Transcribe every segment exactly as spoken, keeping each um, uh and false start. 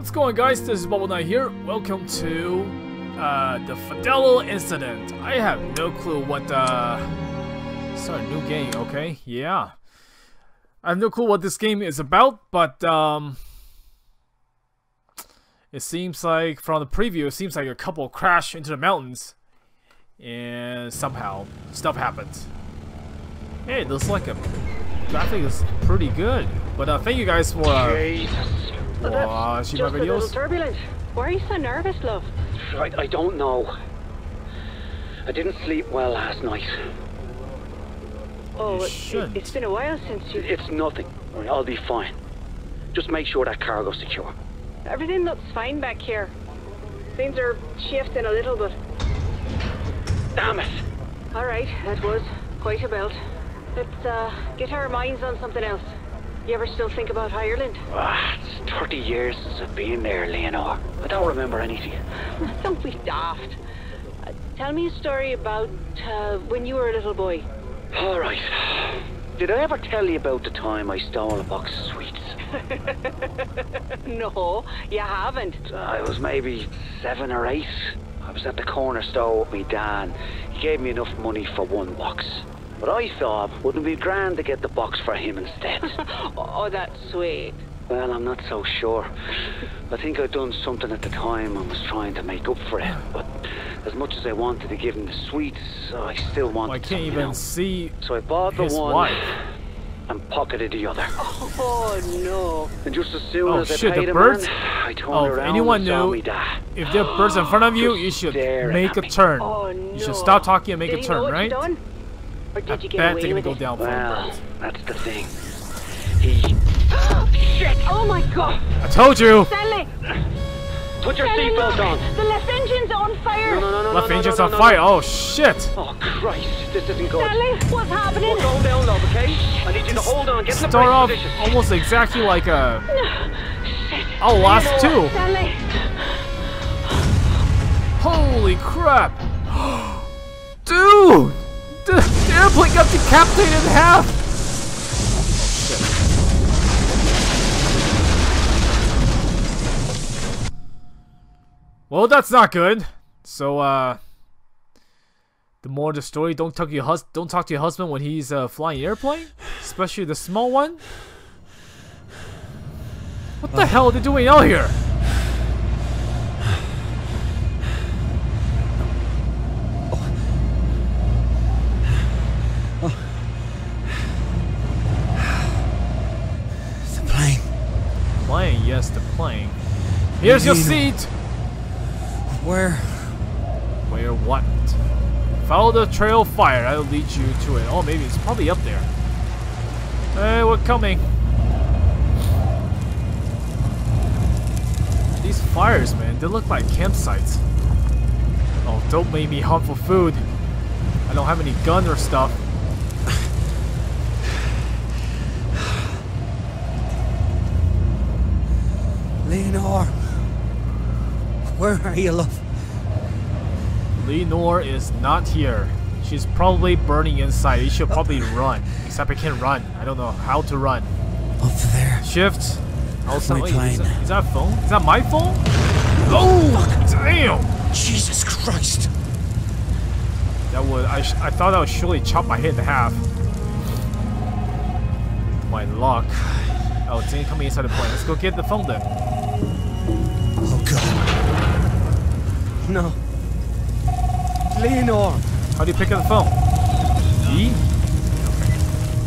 What's going on, guys? This is Bubble Knight here. Welcome to uh, The Fidelio Incident. I have no clue what the... Uh... Sorry, new game, okay? Yeah. I have no clue what this game is about, but... um, it seems like, from the preview, it seems like a couple crashed into the mountains. And somehow, stuff happened. Hey, it looks like a... graphic is pretty good. But uh, thank you guys for... Uh, So wow, she just my videos. A little turbulent. Why are you so nervous, love? I, I don't know. I didn't sleep well last night. Oh, it, it, it's been a while since you... It's nothing. I'll be fine. Just make sure that cargo's secure. Everything looks fine back here. Things are shifting a little bit. Damn it! Alright, that was quite a belt. Let's uh, get our minds on something else. You ever still think about Ireland? Ah, it's thirty years since I've been there, Leonore. I don't remember anything. Don't be daft. Uh, tell me a story about uh, when you were a little boy. All right. Did I ever tell you about the time I stole a box of sweets? No, you haven't. Uh, I was maybe seven or eight. I was at the corner store with me dad. He gave me enough money for one box. But I thought, wouldn't it be grand to get the box for him instead? Oh, that's sweet. Well, I'm not so sure. I think I'd done something at the time and was trying to make up for it. But as much as I wanted to give him the sweets, I still wanted. Well, I can't even else. see. So I bought the one wife. and pocketed the other. Oh no! And just as soon oh, as I shit, paid the birds? him, I turned oh, around. If anyone knew, if there are birds in front of you, you should make a turn. Oh, no. You should stop talking and make Did a turn, right? Or did you get away with go down it? Well, that's the thing. He... Shit! Oh my god! I told you! Stanley! Put your seatbelt on! The left engine's on fire! No, no, no, no, left no, engine's no, no, on no, fire? No. Oh shit! Oh Christ, this isn't good. Stanley, what's happening? We'll go down, love, okay? I need you to hold on, get in the Start off position. almost exactly like a... No. Oh, last no. two! Stanley. Holy crap! Dude! The airplane got decapitated in half! Oh, shit. Well, that's not good. So, uh... the moral of the story, don't talk to your, hus don't talk to your husband when he's uh, flying an airplane. Especially the small one. What the oh. hell are they doing out here? Plane, yes, the plane. Here's your seat! Where? Where what? Follow the trail of fire, that'll lead you to it. Oh, maybe it's probably up there. Hey, we're coming. These fires, man, they look like campsites. Oh, don't make me hunt for food. I don't have any gun or stuff. Leonore, where are you, love? Leonore is not here. She's probably burning inside. You should probably oh. run. Except I can't run. I don't know how to run. Up there. Shift. Also, my wait, plane. Is, that, is that a phone? Is that my phone? Oh, fuck. Damn! Jesus Christ! That would. I. Sh I thought I would surely chop my head in half. My luck. Oh, it's incoming inside the plane. Let's go get the phone then. Oh god. No. Leonore! How do you pick up the phone? E? Okay.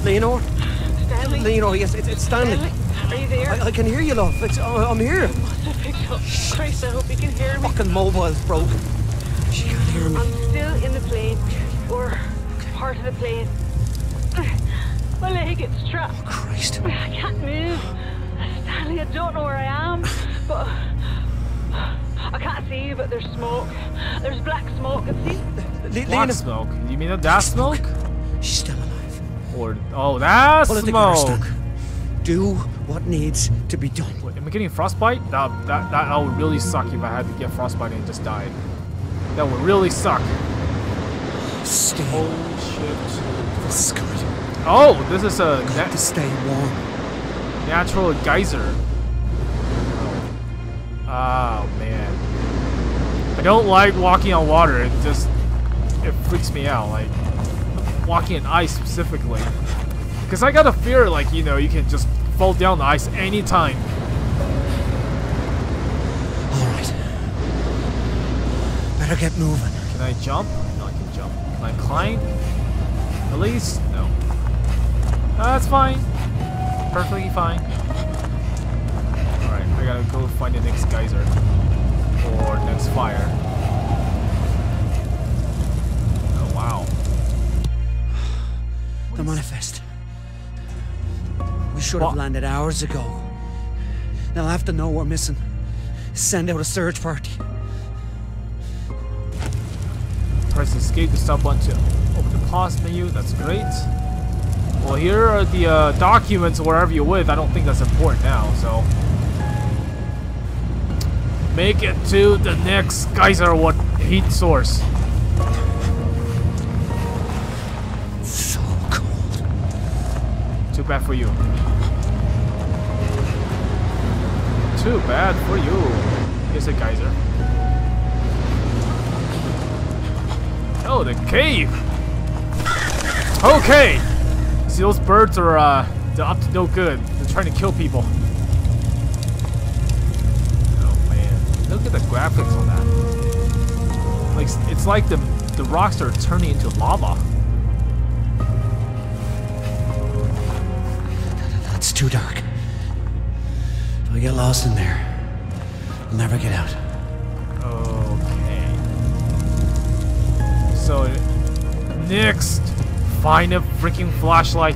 Leonore? Stanley? Leonore, yes, it's, it's Stanley. Stanley. Are you there? I, I can hear you, love. It's, oh, I'm here. I picked up. Christ, I hope you can hear me. Fucking mobile's broken. She can't hear me. I'm still in the plane. Or part of the plane. My leg gets trapped. Oh, Christ. I can't move. Stanley, I don't know where I am. But I can't see you, but there's smoke. There's black smoke. And see? Black smoke? You mean that smoke? She's still alive. Or, oh, that's smoke. Do what needs to be done. Wait, am I getting frostbite? That, that, that, that would really suck if I had to get frostbite and just die. That would really suck. Stay. Oh, shit. This is good. Oh, this is a nat to stay warm. Natural geyser. don't like walking on water. It just, it freaks me out. Like, walking in ice specifically. Because I got a fear, like, you know, you can just fall down the ice anytime. Alright. Better get moving. Can I jump? No, I can jump. Can I climb? At least? No. Uh, that's fine. Perfectly fine. Alright, I gotta go find the next geyser. Or next fire. Oh, wow. The manifest. We should have landed hours ago. They'll have to know we're missing. Send out a search party. Press escape to stop button to open the pause menu. That's great. Well, here are the uh, documents, wherever you're with. I don't think that's important now, so. Make it to the next geyser what heat source. So cold. Too bad for you. Too bad for you. Here's a geyser. Oh, the cave! Okay! See, those birds are uh, they're up to no good. They're trying to kill people. Oh man, look at the graphics on that. Like, it's like the the rocks are turning into lava. That's too dark. If I get lost in there, I'll never get out. Okay. So next. Find a freaking flashlight.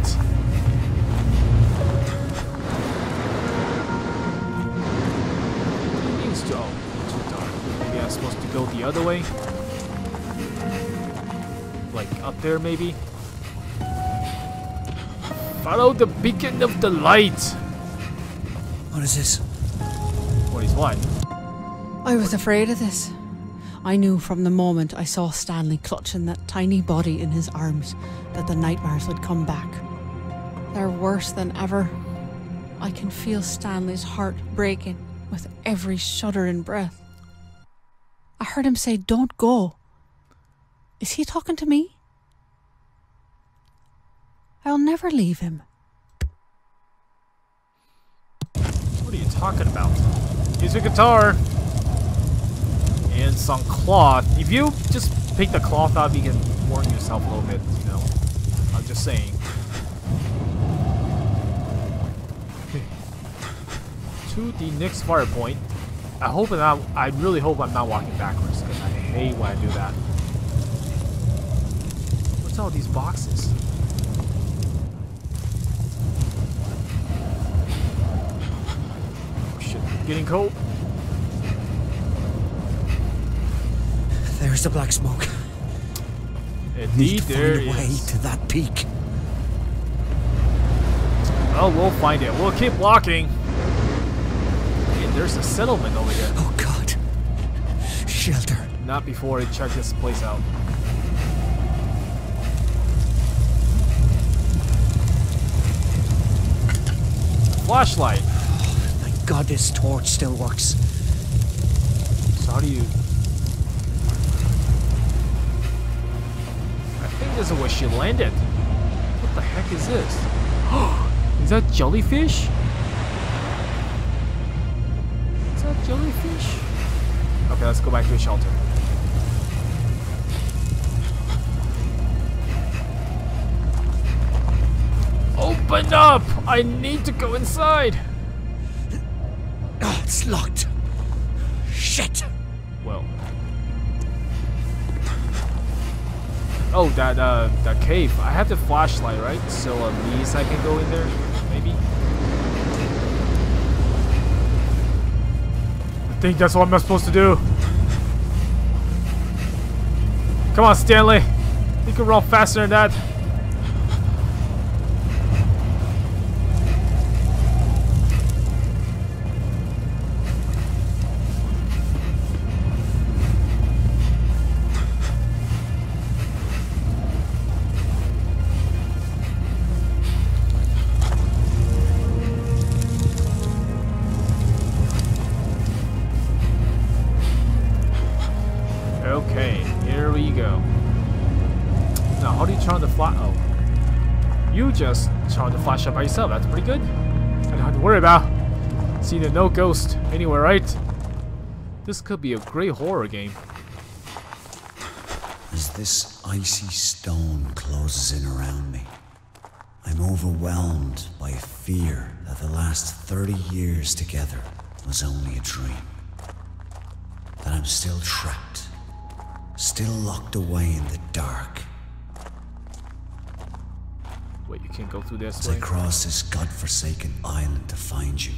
It is too, oh, too dark. Maybe I'm supposed to go the other way. Like up there, maybe. Follow the beacon of the light. What is this? What is what? I was afraid of this. I knew from the moment I saw Stanley clutching that tiny body in his arms that the nightmares would come back. They're worse than ever. I can feel Stanley's heart breaking with every shuddering breath. I heard him say, "Don't go." Is he talking to me? I'll never leave him. What are you talking about? Use your guitar. And some cloth. If you just pick the cloth up, you can warm yourself a little bit, you know. I'm just saying. To the next fire point. I hope that I'm, I really hope I'm not walking backwards, because I hate when I do that. What's all these boxes? Oh shit, getting cold. There's the black smoke. Indeed, there is. Need to find a way to that peak. Oh, we'll find it. We'll keep walking. And there's a settlement over here. Oh God! Shelter. Not before I check this place out. Flashlight. Oh, thank God, this torch still works. So how do you? This is where she landed. What the heck is this? Is that jellyfish? Is that jellyfish? Okay, let's go back to the shelter. Open up! I need to go inside! Oh, it's locked. Shit! Well. Oh, that uh, that cave. I have the flashlight, right? So at least I can go in there, maybe. I think that's what I'm supposed to do. Come on, Stanley. You can run faster than that. Okay, here we go. Now, how do you charge the flash? Oh. You just charge the flash up by yourself. That's pretty good. I don't have to worry about seeing a no ghost anywhere, right? This could be a great horror game. As this icy stone closes in around me, I'm overwhelmed by a fear that the last thirty years together was only a dream. That I'm still trapped, still locked away in the dark. Wait, you can't go through this way? As I cross this godforsaken island to find you,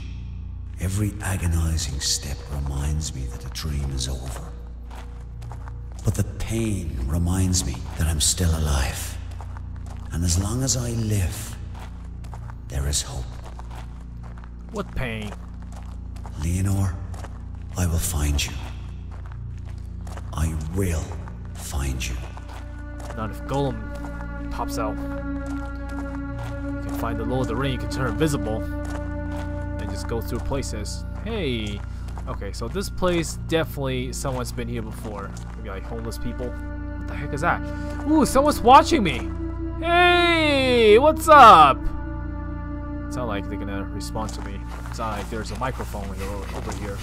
every agonizing step reminds me that the dream is over. But the pain reminds me that I'm still alive. And as long as I live, there is hope. What pain? Leonore, I will find you. I will find you. Not if Golem pops out. You can find the Lord of the Ring, you can turn invisible. And just go through places. Hey! Okay, so this place, definitely someone's been here before. Maybe like homeless people. What the heck is that? Ooh, someone's watching me! Hey! What's up? It's not like they're gonna respond to me. It's not like there's a microphone over here.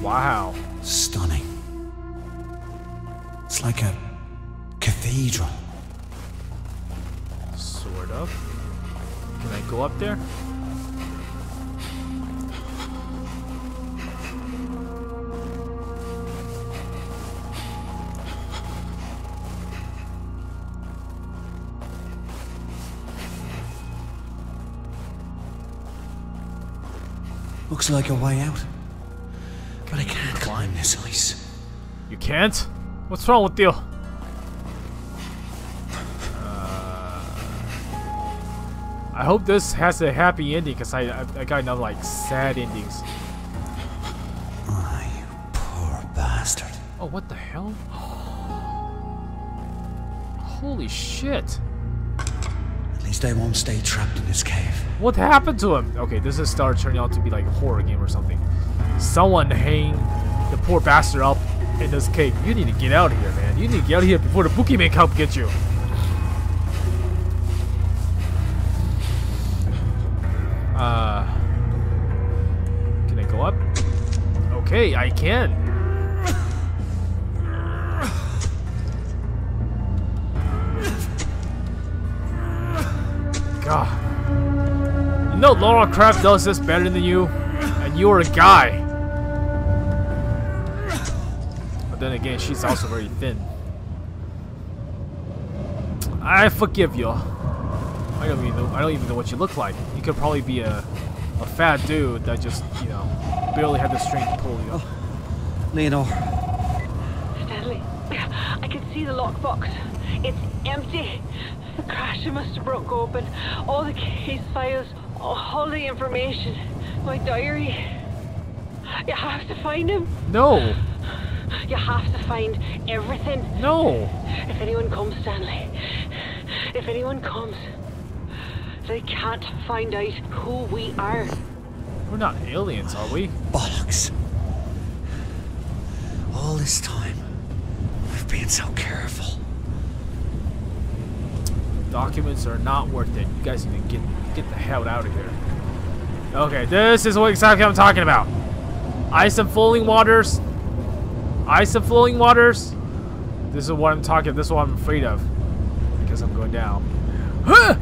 Wow. Stunning. It's like a cathedral. Sort of. Can I go up there? Looks like a way out. But I can't climb this ice. You can't? What's wrong with you? Uh, I hope this has a happy ending, because I, I, I got enough, like, sad endings. Oh, you poor bastard. Oh, what the hell? Holy shit. At least I won't stay trapped in this cave. What happened to him? Okay, this is started turning out to be like a horror game or something. Someone hang the poor bastard up in this cave. You need to get out of here, man. You need to get out of here before the boogeyman comes get you. Uh, can I go up? Okay, I can. God, you know Lara Croft does this better than you, and you're a guy. Then again, she's also very thin. I forgive you. I don't even know, I don't even know what you look like. You could probably be a, a fat dude that just, you know, barely had the strength to pull you up. Oh, Leonore. Stanley, I can see the lockbox. It's empty. The crasher must have broke open. All the case files, all the information, my diary. You have to find him. No. You have to find everything. No. If anyone comes, Stanley, if anyone comes, they can't find out who we are. We're not aliens, are we? Bollocks. All this time, I've been so careful. Documents are not worth it. You guys need to get, get the hell out of here. Okay, this is what exactly I'm talking about. Ice and flowing waters. Ice and flowing waters. This is what I'm talking. This is what I'm afraid of, because I'm going down. Huh!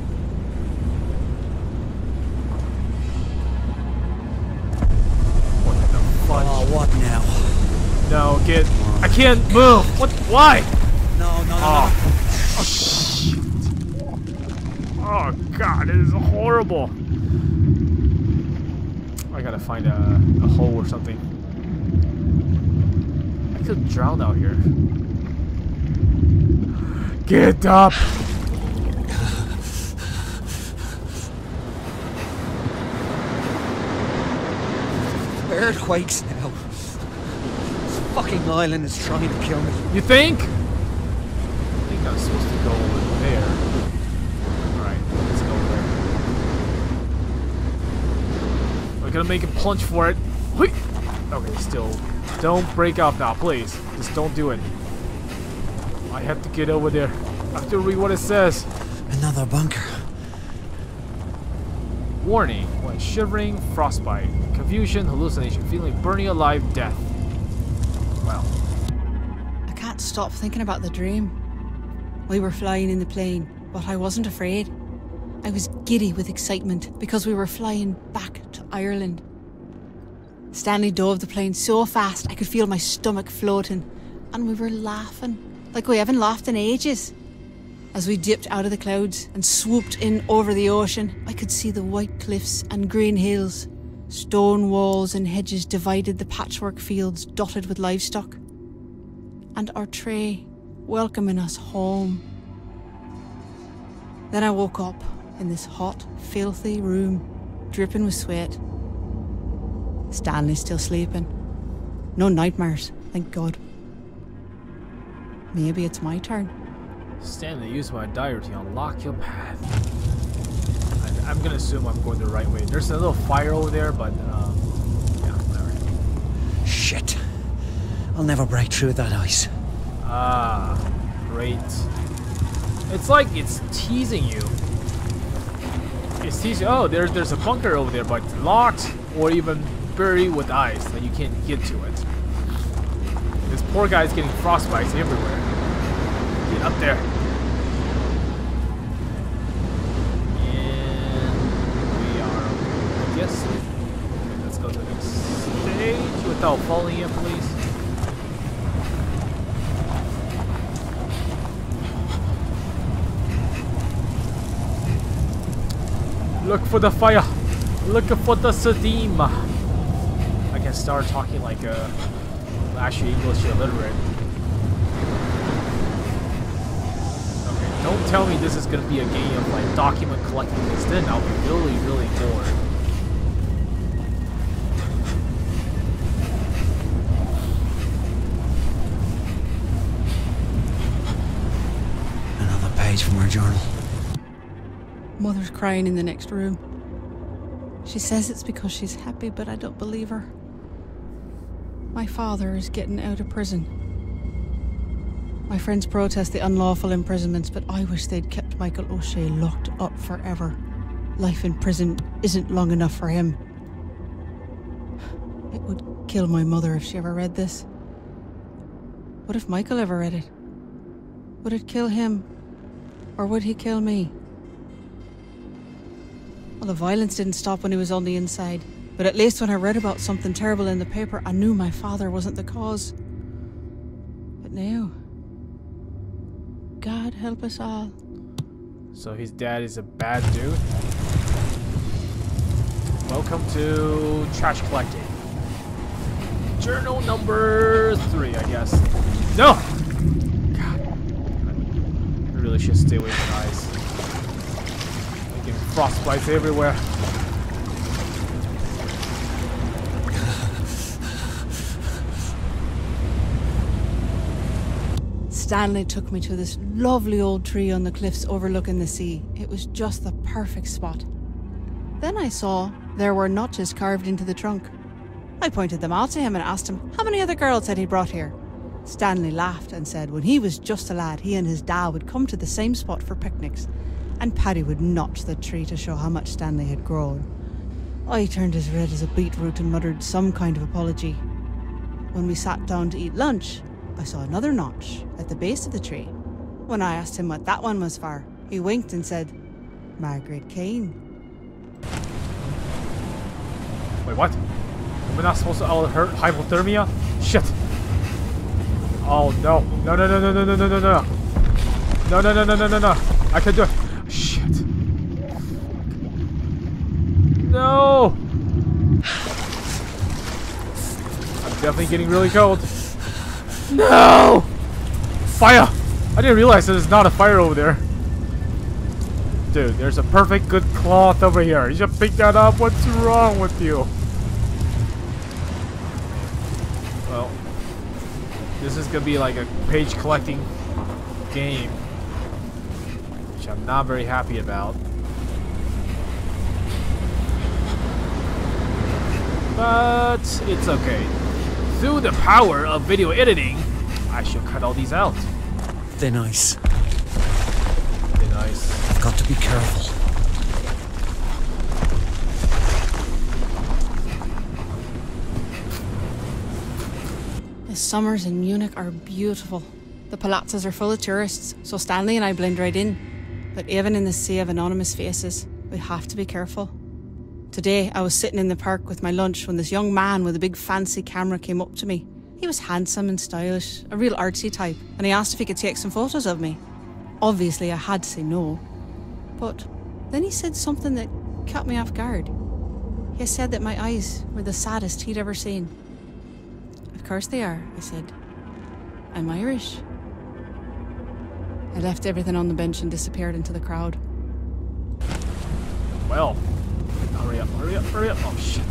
What the fuck? Oh, what now? No, get. I can't move. What? Why? No, no, no. Oh, oh shit! Oh god, it is horrible. I gotta find a, a hole or something. I could drown out here. Get up! Earthquakes now. This fucking island is trying to kill me. You think? I think I'm supposed to go over there. Alright, let's go over there. We're gonna make a plunge for it. Okay, still. Don't break off now, please. Just don't do it. I have to get over there. I have to read what it says. Another bunker. Warning. When shivering, frostbite, confusion, hallucination, feeling burning alive, death. Wow. I can't stop thinking about the dream. We were flying in the plane, but I wasn't afraid. I was giddy with excitement because we were flying back to Ireland. Stanley dove the plane so fast I could feel my stomach floating, and we were laughing like we haven't laughed in ages. As we dipped out of the clouds and swooped in over the ocean, I could see the white cliffs and green hills. Stone walls and hedges divided the patchwork fields dotted with livestock. And our tray welcoming us home. Then I woke up in this hot, filthy room, dripping with sweat. Stanley's still sleeping. No nightmares, thank God. Maybe it's my turn. Stanley, use my diary to unlock your path. I, I'm gonna assume I'm going the right way. There's a little fire over there, but um, yeah, alright. Shit! I'll never break through that ice. Ah, great. It's like it's teasing you. It's teasing. Oh, there's there's a bunker over there, but locked or even buried with ice, that you can't get to it. This poor guy's getting frostbite everywhere. Get up there. And we are okay, I guess. Okay, let's go to the next stage without falling in, please. Look for the fire. Look for the steam. I can start talking like a actually English illiterate. Don't tell me this is going to be a game of like document collecting, because then I'll be really, really bored. Another page from her journal. Mother's crying in the next room. She says it's because she's happy, but I don't believe her. My father is getting out of prison. My friends protest the unlawful imprisonments, but I wish they'd kept Michael O'Shea locked up forever. Life in prison isn't long enough for him. It would kill my mother if she ever read this. What if Michael ever read it? Would it kill him? Or would he kill me? Well, the violence didn't stop when he was on the inside, but at least when I read about something terrible in the paper, I knew my father wasn't the cause. But now... God help us all. So his dad is a bad dude. Welcome to trash collecting. Journal number three, I guess. No! God. I really should stay away from ice. I'm getting frostbites everywhere. Stanley took me to this lovely old tree on the cliffs overlooking the sea. It was just the perfect spot. Then I saw there were notches carved into the trunk. I pointed them out to him and asked him how many other girls had he brought here. Stanley laughed and said when he was just a lad, he and his dad would come to the same spot for picnics, and Paddy would notch the tree to show how much Stanley had grown. I turned as red as a beetroot and muttered some kind of apology. When we sat down to eat lunch, I saw another notch at the base of the tree. When I asked him what that one was for, he winked and said, Margaret Kane. Wait, what? Am I not supposed to all hurt hypothermia? Shit! Oh no. No, no, no, no, no, no, no, no, no. No, no, no, no, no, no, no. I can do it. Shit. No! I'm definitely getting really cold. No! Fire! I didn't realize that there's not a fire over there. Dude, there's a perfect good cloth over here. You should pick that up. What's wrong with you? Well, this is gonna be like a page collecting game, which I'm not very happy about. but it's okay. Through the power of video editing, I should cut all these out. Thin ice. Thin ice. I've got to be careful. The summers in Munich are beautiful. The palazzas are full of tourists, so Stanley and I blend right in. But even in the sea of anonymous faces, we have to be careful. Today, I was sitting in the park with my lunch when this young man with a big fancy camera came up to me. He was handsome and stylish, a real artsy type, and he asked if he could take some photos of me. Obviously, I had to say no. But then he said something that caught me off guard. He said that my eyes were the saddest he'd ever seen. Of course they are, I said. I'm Irish. I left everything on the bench and disappeared into the crowd. Well, hurry up, hurry up, hurry up. Oh shit.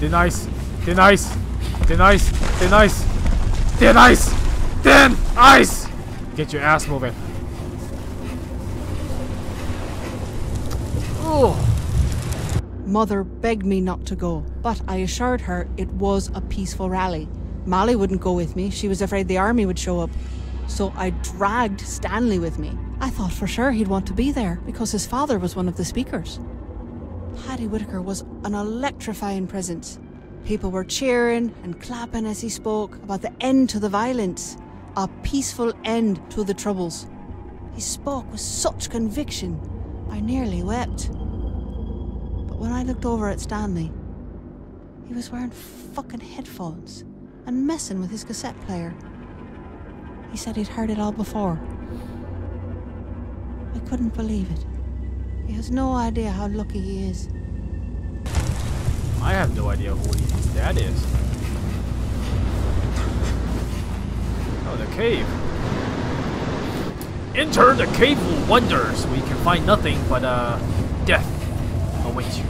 Thin ice, thin ice, thin ice, thin ice, thin ice, thin ice! Get your ass moving. Oh. Mother begged me not to go, but I assured her it was a peaceful rally. Molly wouldn't go with me, she was afraid the army would show up. So I dragged Stanley with me. I thought for sure he'd want to be there, because his father was one of the speakers. Paddy Whitaker was an electrifying presence. People were cheering and clapping as he spoke about the end to the violence, a peaceful end to the troubles. He spoke with such conviction, I nearly wept. When I looked over at Stanley, he was wearing fucking headphones and messing with his cassette player. He said he'd heard it all before. I couldn't believe it. He has no idea how lucky he is. I have no idea who his dad is. Oh, the cave. Enter the cave of wonders. We can find nothing but, uh, death awaits you.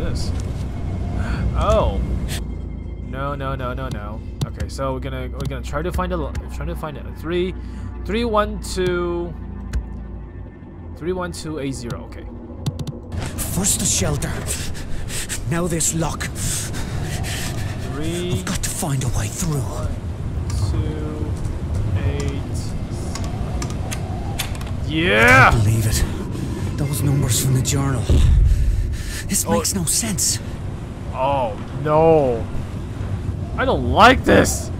This? Oh. No, no, no, no, no. Okay, so we're gonna we're gonna try to find a try to find a three, three one two, three one two eight zero. Okay. First the shelter. Now this lock. Three. I've got to find a way through. one, two, eight. Yeah. I can't believe it. Those numbers from the journal. This oh. makes no sense. Oh no. I don't like this.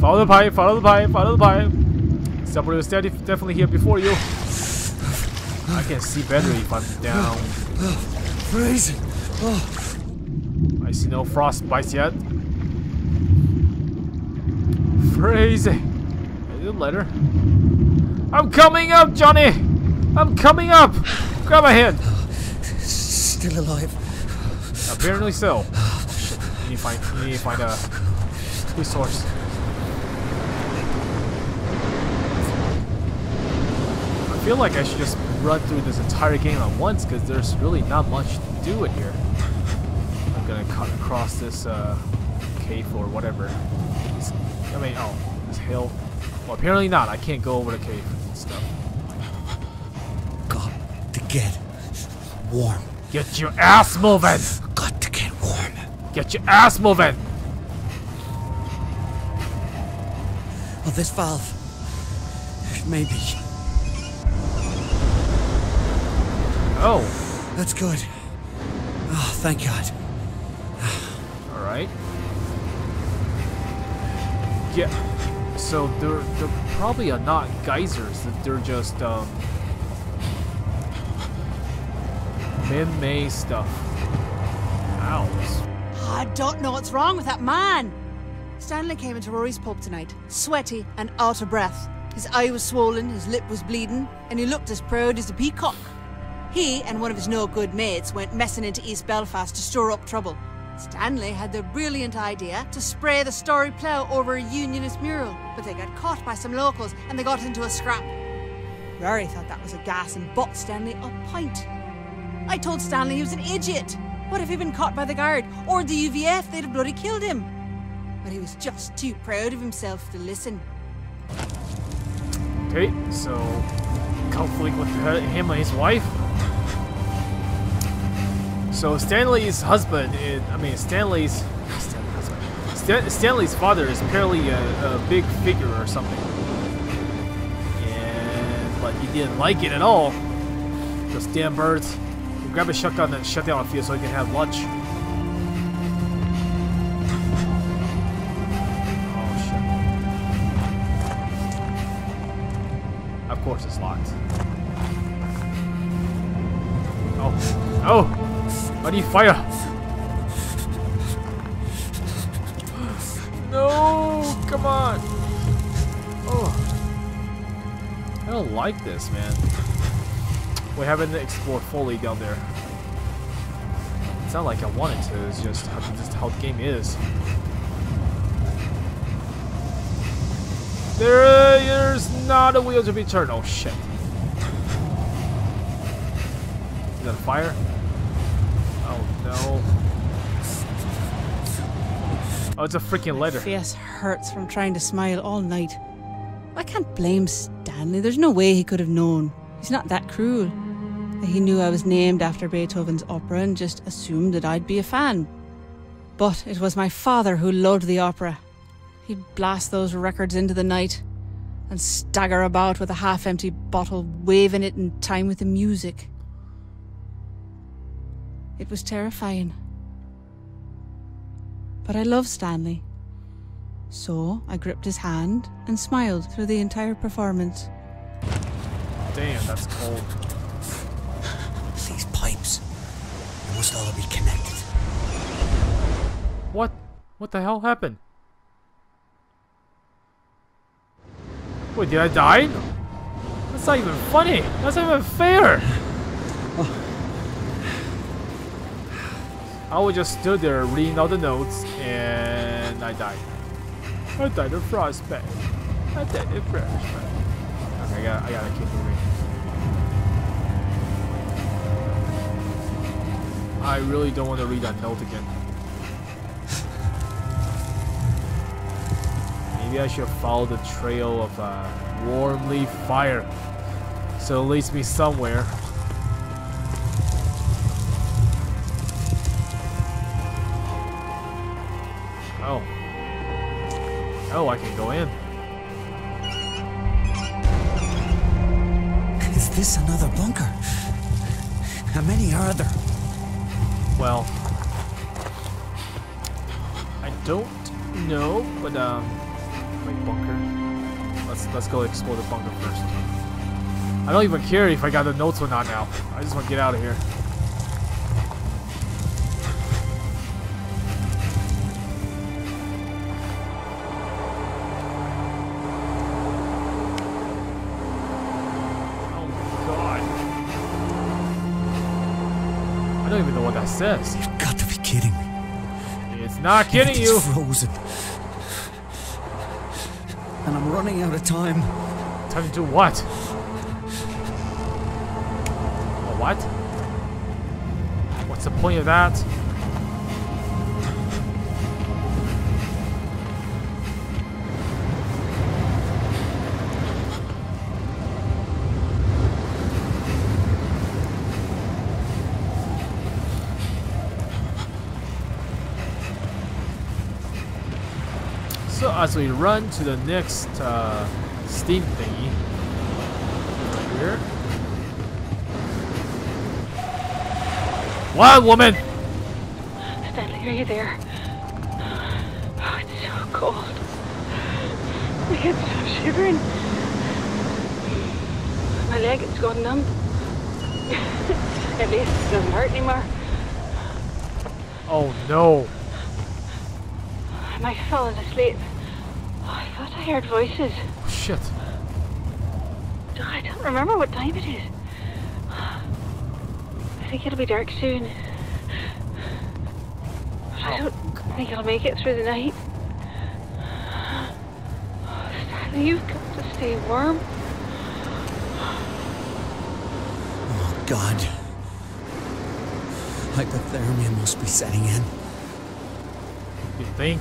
Follow the pipe, follow the pipe, follow the pipe. Somebody was definitely here before you. I can see better if I'm down. Freezing. I see no frost bites yet. Freezing. A little later. I'm coming up, Johnny! I'm coming up! Grab my hand! Still alive. Apparently so. Shit. You need to find, you need to find a resource. I feel like I should just run through this entire game at once because there's really not much to do in here. I'm gonna cut across this uh, cave or whatever. It's, I mean, oh, this hill. Well, apparently not. I can't go over the cave. Stuff. Got to get warm. Get your ass moving. Got to get warm. Get your ass moving. Well, this valve, maybe. Oh, that's good. Oh, thank God. All right. Yeah. So there, there probably are not geysers. They're just um, man-made stuff. Ow. I don't know what's wrong with that man. Stanley came into Rory's pub tonight, sweaty and out of breath. His eye was swollen, his lip was bleeding, and he looked as proud as a peacock. He and one of his no-good mates went messing into East Belfast to stir up trouble. Stanley had the brilliant idea to spray the Story plough over a Unionist mural, but they got caught by some locals and they got into a scrap. Rory thought that was a gas and bought Stanley a pint. I told Stanley he was an idiot. What if he'd been caught by the guard or the U V F? They'd have bloody killed him. But he was just too proud of himself to listen. Okay, so conflict with him and his wife. So Stanley's husband, is, I mean Stanley's, Stan, Stanley's father is apparently a, a big figure or something, and but he didn't like it at all. Those damn birds! We'll grab a shotgun and shut down a few so he can have lunch. Of course it's locked. Oh, oh! Why do you fire? No! Come on! Oh. I don't like this, man. We haven't explored fully down there. It's not like I wanted to, it's just how, just how the game is. There is not a wheel to be turned. Oh shit. Is that a fire? Oh no. Oh, it's a freaking letter. My face hurts from trying to smile all night. I can't blame Stanley. There's no way he could have known. He's not that cruel. He knew I was named after Beethoven's opera and just assumed that I'd be a fan. But it was my father who loved the opera. He'd blast those records into the night and stagger about with a half-empty bottle, waving it in time with the music. It was terrifying. But I loved Stanley. So I gripped his hand and smiled through the entire performance. Damn, that's cold. These pipes must all be connected. What? What the hell happened? Wait, did I die? That's not even funny. That's not even fair. Oh. I was just stood there reading all the notes and I died. I died of frostbite. I died of frostbite. Okay, I gotta, I gotta keep moving. I really don't want to read that note again. Maybe I should follow the trail of uh, warm leaf fire, so it leads me somewhere. Oh. Oh, I can go in. And is this another bunker? How many are there? Well, I don't know, but um. bunker. Let's let's go explore the bunker first. I don't even care if I got the notes or not now. I just want to get out of here. Oh god! I don't even know what that says. You've got to be kidding me. It's not kidding you. It's frozen. And I'm running out of time. Time to do what? A what? What's the point of that? So as we run to the next uh, steam thingy, right here. Wild woman! Stanley, are you there? Oh, it's so cold. I can't stop shivering. My leg, it's gone numb. At least it doesn't hurt anymore. Oh no. I might have fallen asleep. Oh, I thought I heard voices. Oh, shit. I don't remember what time it is. I think it'll be dark soon. But I don't think I'll make it through the night. Oh, Stanley, you've got to stay warm. Oh, God. Hypothermia must be setting in. You think?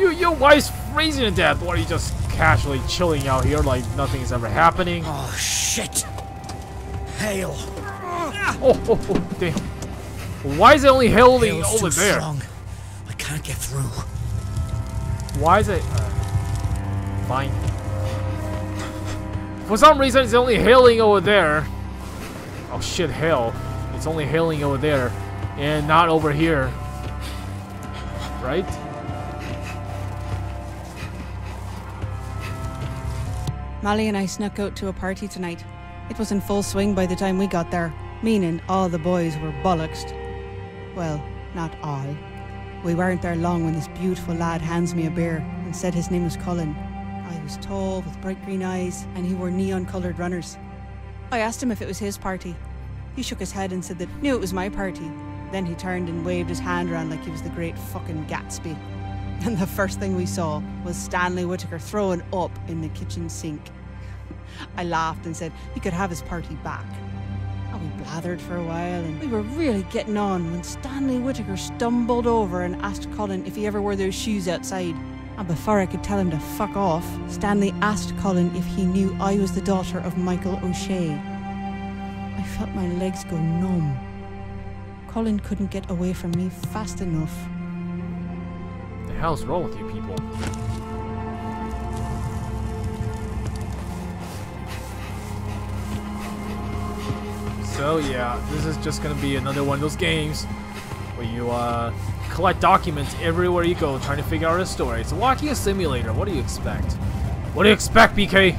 You, your wife's freezing to death. Why are you just casually chilling out here like nothing is ever happening? Oh shit! Hail! Oh, oh, oh damn! Why is it only hailing Hail's over too there? Strong. I can't get through. Why is it? Uh, fine. For some reason, it's only hailing over there. Oh shit! Hail! It's only hailing over there, and not over here. Right? Molly and I snuck out to a party tonight. It was in full swing by the time we got there, meaning all the boys were bollocksed. Well, not all. We weren't there long when this beautiful lad hands me a beer and said his name was Colin. I was tall with bright green eyes and he wore neon-coloured runners. I asked him if it was his party. He shook his head and said that knew it was my party. Then he turned and waved his hand around like he was the great fucking Gatsby. And the first thing we saw was Stanley Whitaker throwing up in the kitchen sink. I laughed and said he could have his party back. And we blathered for a while and we were really getting on when Stanley Whitaker stumbled over and asked Colin if he ever wore those shoes outside. And before I could tell him to fuck off, Stanley asked Colin if he knew I was the daughter of Michael O'Shea. I felt my legs go numb. Colin couldn't get away from me fast enough. The hell's wrong with you people? So yeah, this is just gonna be another one of those games where you uh, collect documents everywhere you go, trying to figure out a story. It's a walking simulator. What do you expect? What do you expect, B K?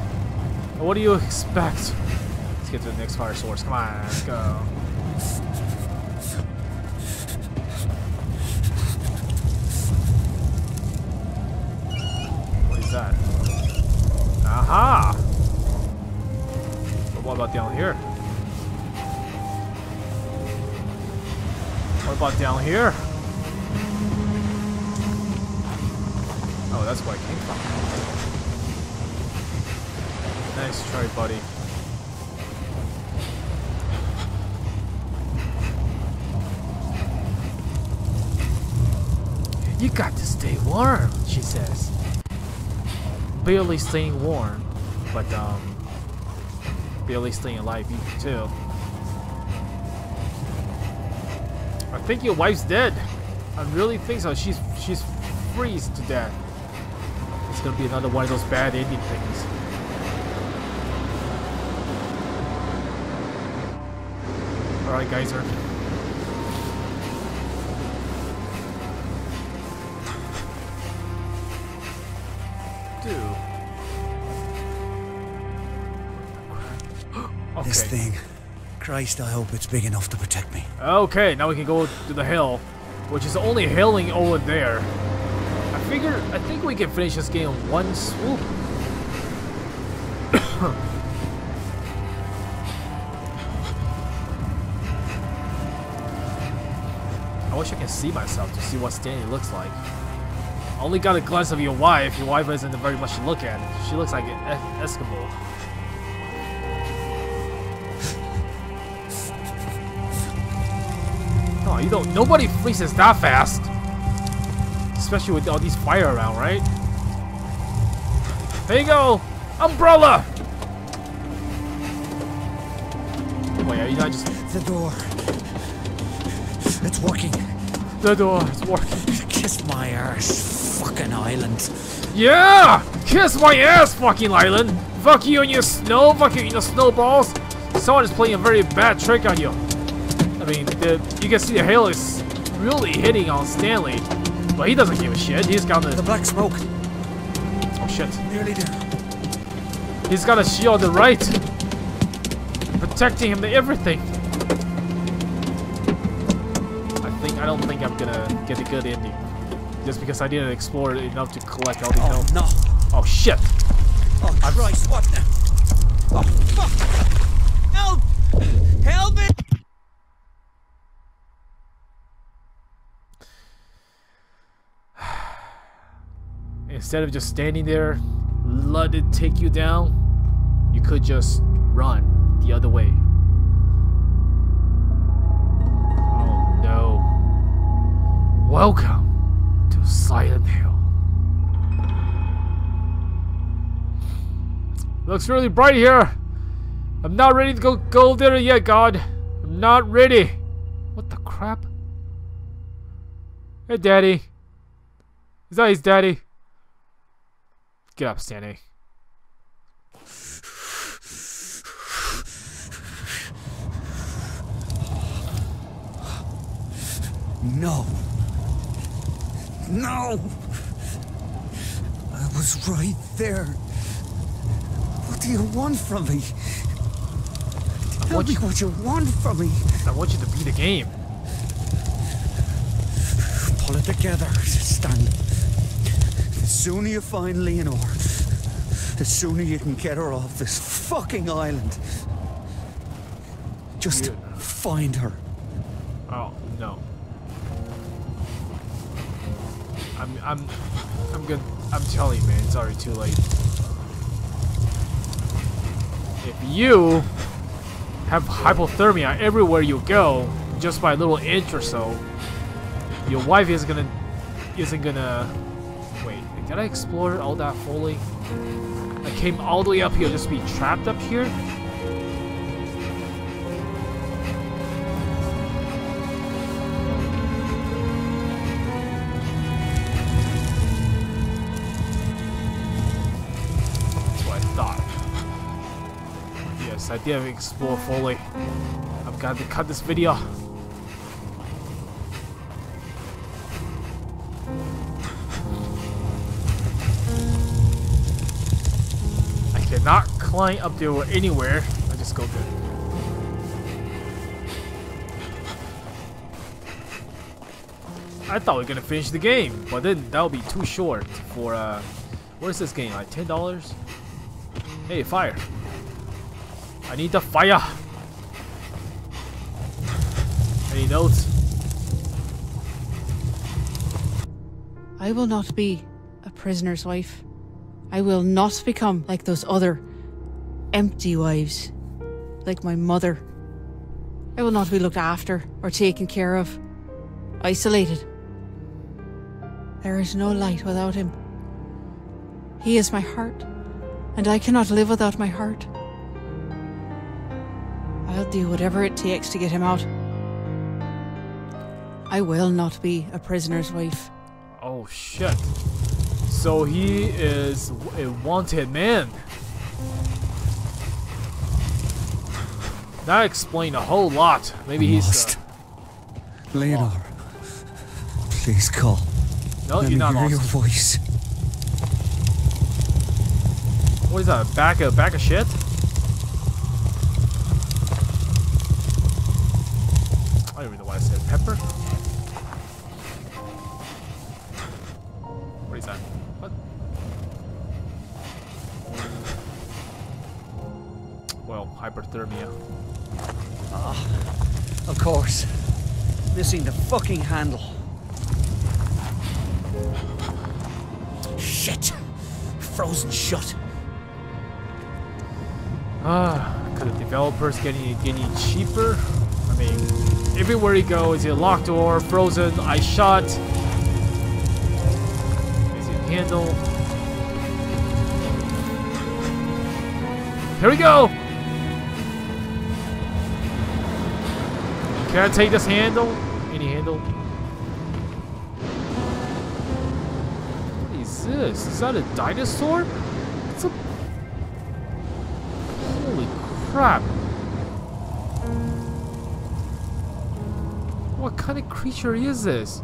What do you expect? Let's get to the next fire source. Come on, let's go. That. Aha! But what about down here? What about down here? Oh, that's where I came from. Nice try, buddy. You got to stay warm, she says. Barely staying warm, but um, barely staying alive either too. I think your wife's dead. I really think so. She's she's freeze to death. It's gonna be another one of those bad ending things. All right, geyser. Okay. This thing, Christ, I hope it's big enough to protect me. Okay, now we can go to the hill, which is only hailing over there. I figure, I think we can finish this game in one swoop. I wish I could see myself to see what Stanley looks like. I only got a glance of your wife. Your wife isn't very much to look at. She looks like an Eskimo. Oh, you don't. Nobody freezes that fast, especially with all these fire around, right? There you go, umbrella. Wait, are you not just the door? It's working. The door, it's working. Kiss my ass, fucking island. Yeah, kiss my ass, fucking island. Fuck you and your snow. Fuck you and your snowballs. Someone is playing a very bad trick on you. I mean, the, you can see the hail is really hitting on Stanley, but he doesn't give a shit. He's got the, the black smoke. Oh shit! Nearly there. He's got a shield on the right, protecting him to everything. I think I don't think I'm gonna get a good ending, just because I didn't explore it enough to collect all the help. Oh, no! Oh shit! Oh Christ! What now? Oh fuck! Help! Help me! Instead of just standing there, let it take you down, you could just run the other way. Oh no. Welcome to Silent Hill. Looks really bright here. I'm not ready to go, go there yet, God. I'm not ready. What the crap? Hey, Daddy. Is that his daddy? Get up, Stanley. No. No! I was right there. What do you want from me? Tell me what you want from me. I want you to beat the game. Pull it together, Stanley. The sooner you find Leonore, the sooner you can get her off this fucking island. Just Dude. find her. Oh, no. I'm, I'm, I'm good. I'm telling you, man, it's already too late. If you have hypothermia everywhere you go, just by a little inch or so, your wife is gonna, isn't gonna. Wait, did I explore all that fully? I came all the way up here just to be trapped up here. I didn't explore fully. I've got to cut this video. I cannot climb up there or anywhere. I just go there. I thought we were gonna finish the game, but then that'll be too short for. Uh, what is this game? Like ten dollars? Hey, fire! I need the fire! Any notes? I will not be a prisoner's wife. I will not become like those other empty wives. Like my mother. I will not be looked after or taken care of. Isolated. There is no light without him. He is my heart, and I cannot live without my heart. I'll do whatever it takes to get him out. I will not be a prisoner's wife. Oh shit. So he is a wanted man. That explained a whole lot. Maybe you he's lost. Uh, Leonore, oh. Please call. No, Let you're me not hear lost. Your voice. What is that? Back of back of shit? I don't even know why I said pepper. What is that? What? Well, hyperthermia. Ah, of course. Missing the fucking handle. Shit! Frozen shut. Ah, could the developers get any, get any cheaper? I mean. Everywhere he goes, is he a locked door, frozen, I shot? Is he a handle? Here we go! Can I take this handle? Any handle? What is this? Is that a dinosaur? It's a... Holy crap! What kind of creature is this?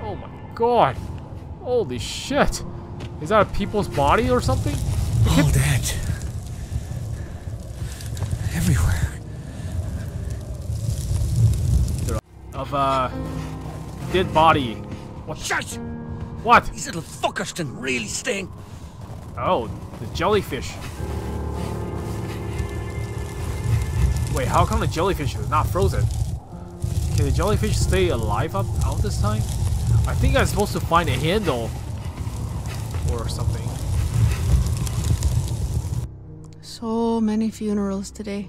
Oh my god. Holy shit. Is that a people's body or something? All dead. Everywhere. Of a uh, dead body. What? Shut! What? These little fuckers can really sting. Oh, the jellyfish. Wait, how come the jellyfish is not frozen? Can the jellyfish stay alive up out this time? I think I'm supposed to find a handle or something. So many funerals today.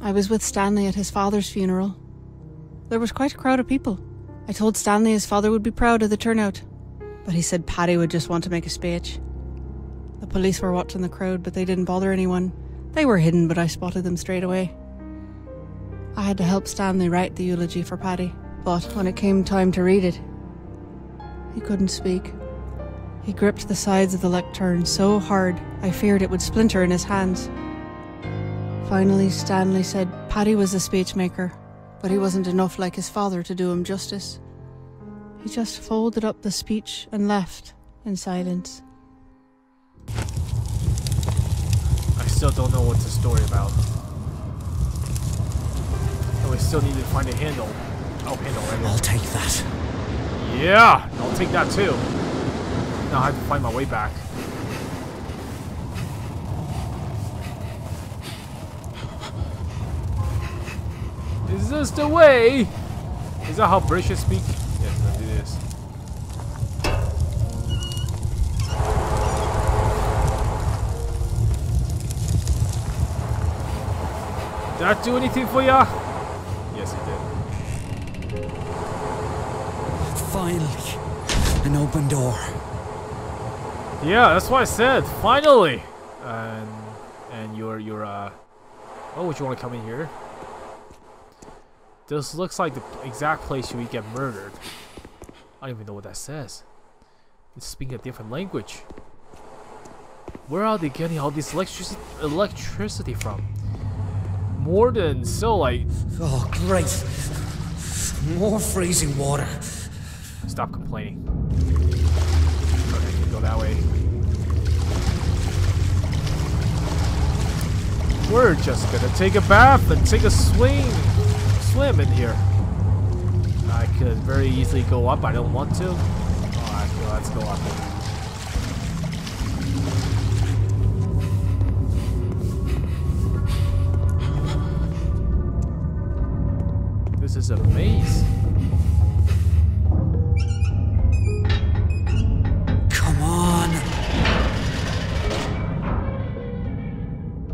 I was with Stanley at his father's funeral. There was quite a crowd of people. I told Stanley his father would be proud of the turnout. but he said Paddy would just want to make a speech. The police were watching the crowd, but they didn't bother anyone. They were hidden, but I spotted them straight away. I had to help Stanley write the eulogy for Paddy, but when it came time to read it, he couldn't speak. He gripped the sides of the lectern so hard, I feared it would splinter in his hands. Finally, Stanley said Paddy was a speechmaker, but he wasn't enough like his father to do him justice. He just folded up the speech and left in silence. I still don't know what the story about. And we still need to find a handle. Oh, handle, handle. I'll take that. Yeah, I'll take that too. Now I have to find my way back. Is this the way? Is that how British speak? Yes, that it is. Did that do anything for ya? Yes, it did. Finally, an open door. Yeah, that's what I said. Finally, and and your your uh, oh, would you want to come in here? This looks like the exact place you would get murdered. I don't even know what that says. It's speaking a different language. Where are they getting all this electricity electricity from? More than so, like. Oh, great! More freezing water. Stop complaining. Okay, go that way. We're just gonna take a bath and take a swing. Swim in here. I could very easily go up. I don't want to. Alright, well, let's go up. Here. This is a maze. Come on.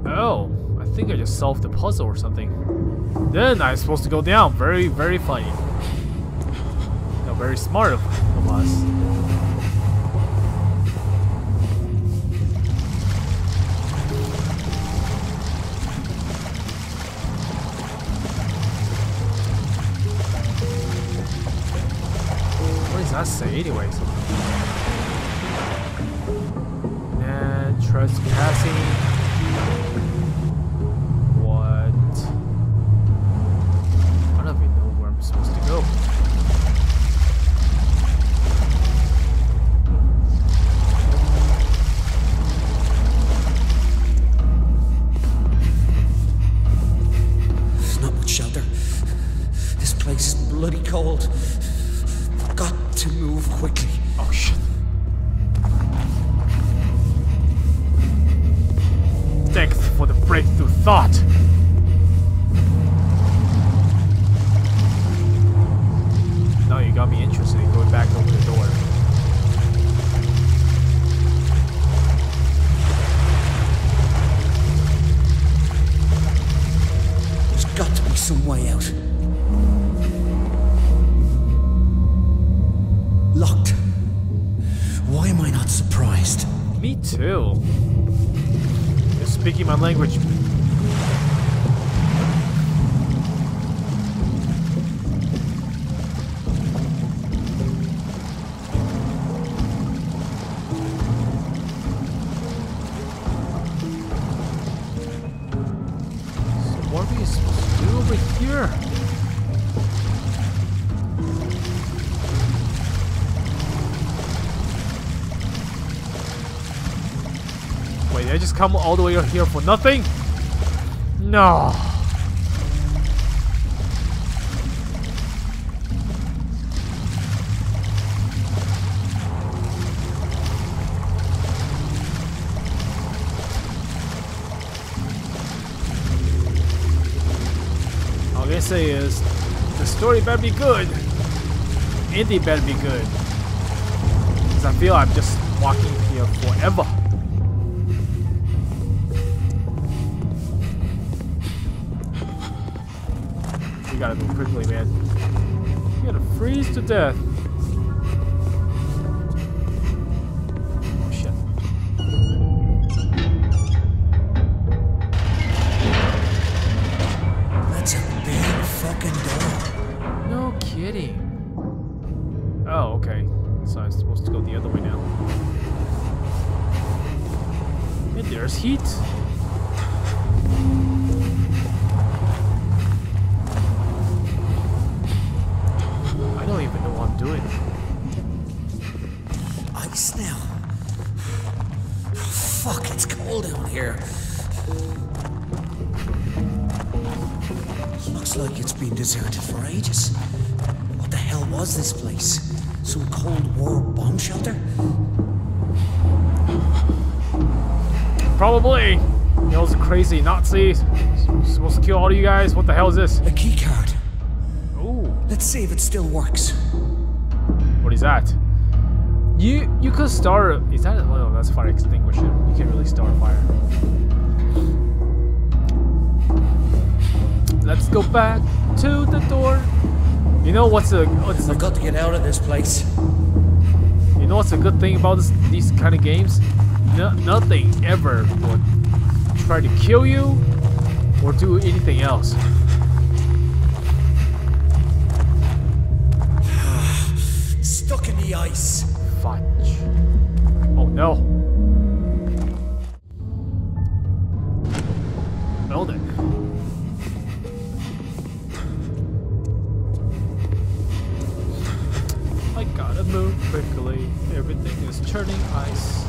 Oh, I think I just solved the puzzle or something. Then I'm supposed to go down. Very, very funny. No, very smart of us. What does that say, anyways? And trespassing. Come all the way over here for nothing? No. All I say is the story better be good. Indie better be good. Cause I feel I'm just walking here forever. You gotta move quickly, man. You gotta freeze to death. okay, so I'm supposed to go the other way now. And there's heat. I don't even know what I'm doing. Ice now. Oh, fuck, it's cold out here. Looks like it's been deserted for ages. What the hell was this place? Some Cold War bomb shelter? Probably. Those crazy Nazis. Supposed to kill all of you guys. What the hell is this? A key card. Ooh. Let's see if it still works. What is that? You you could start. Is that? Oh, that's a fire extinguisher. You can't really start fire. Let's go back to the door. You know what's a what's I've got to get out of this place. You know what's a good thing about this, these kind of games? No, nothing ever would try to kill you or do anything else. Stuck in the ice. Fudge. Oh no. Build it. I gotta move quickly. Everything is turning ice.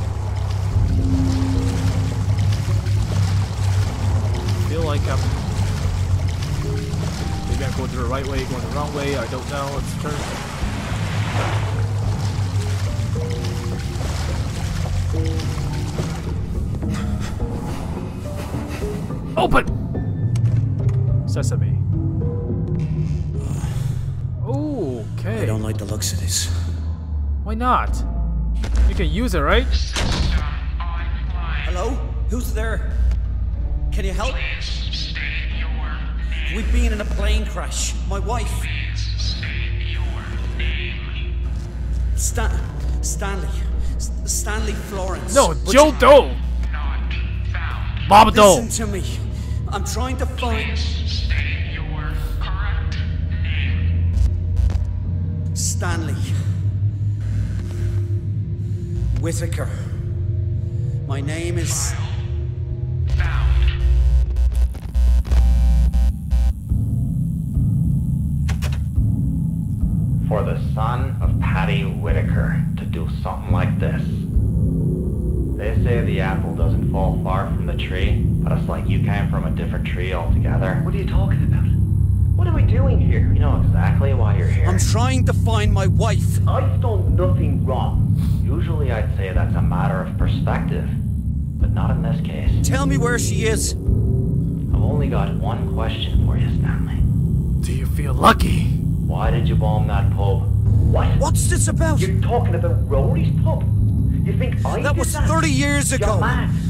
I feel like I'm... Maybe I'm going to the right way, going the wrong way, I don't know. Let's turn. Open! Sesame. Okay. I don't like the looks of this. Why not? You can use it, right? Hello? Who's there? Can you help? Please state your name. We've been in a plane crash. My wife. Please state your name. Stan Stanley. St Stanley Florence. No, Joe Doe. Not found. Bob Doe. Listen to me. I'm trying to find. Please state your correct name. Stanley Whitaker. My name is... Found. For the son of Paddy Whitaker to do something like this. They say the apple doesn't fall far from the tree, but it's like you came from a different tree altogether. What are you talking about? What are we doing here? You know exactly why you're here. I'm trying to find my wife. I've done nothing wrong. Usually I'd say that's a matter of perspective. But not in this case. Tell me where she is. I've only got one question for you, Stanley. Do you feel lucky? Why did you bomb that pub? What? What's this about? You're talking about Rory's pub? You think I That was that? thirty years ago.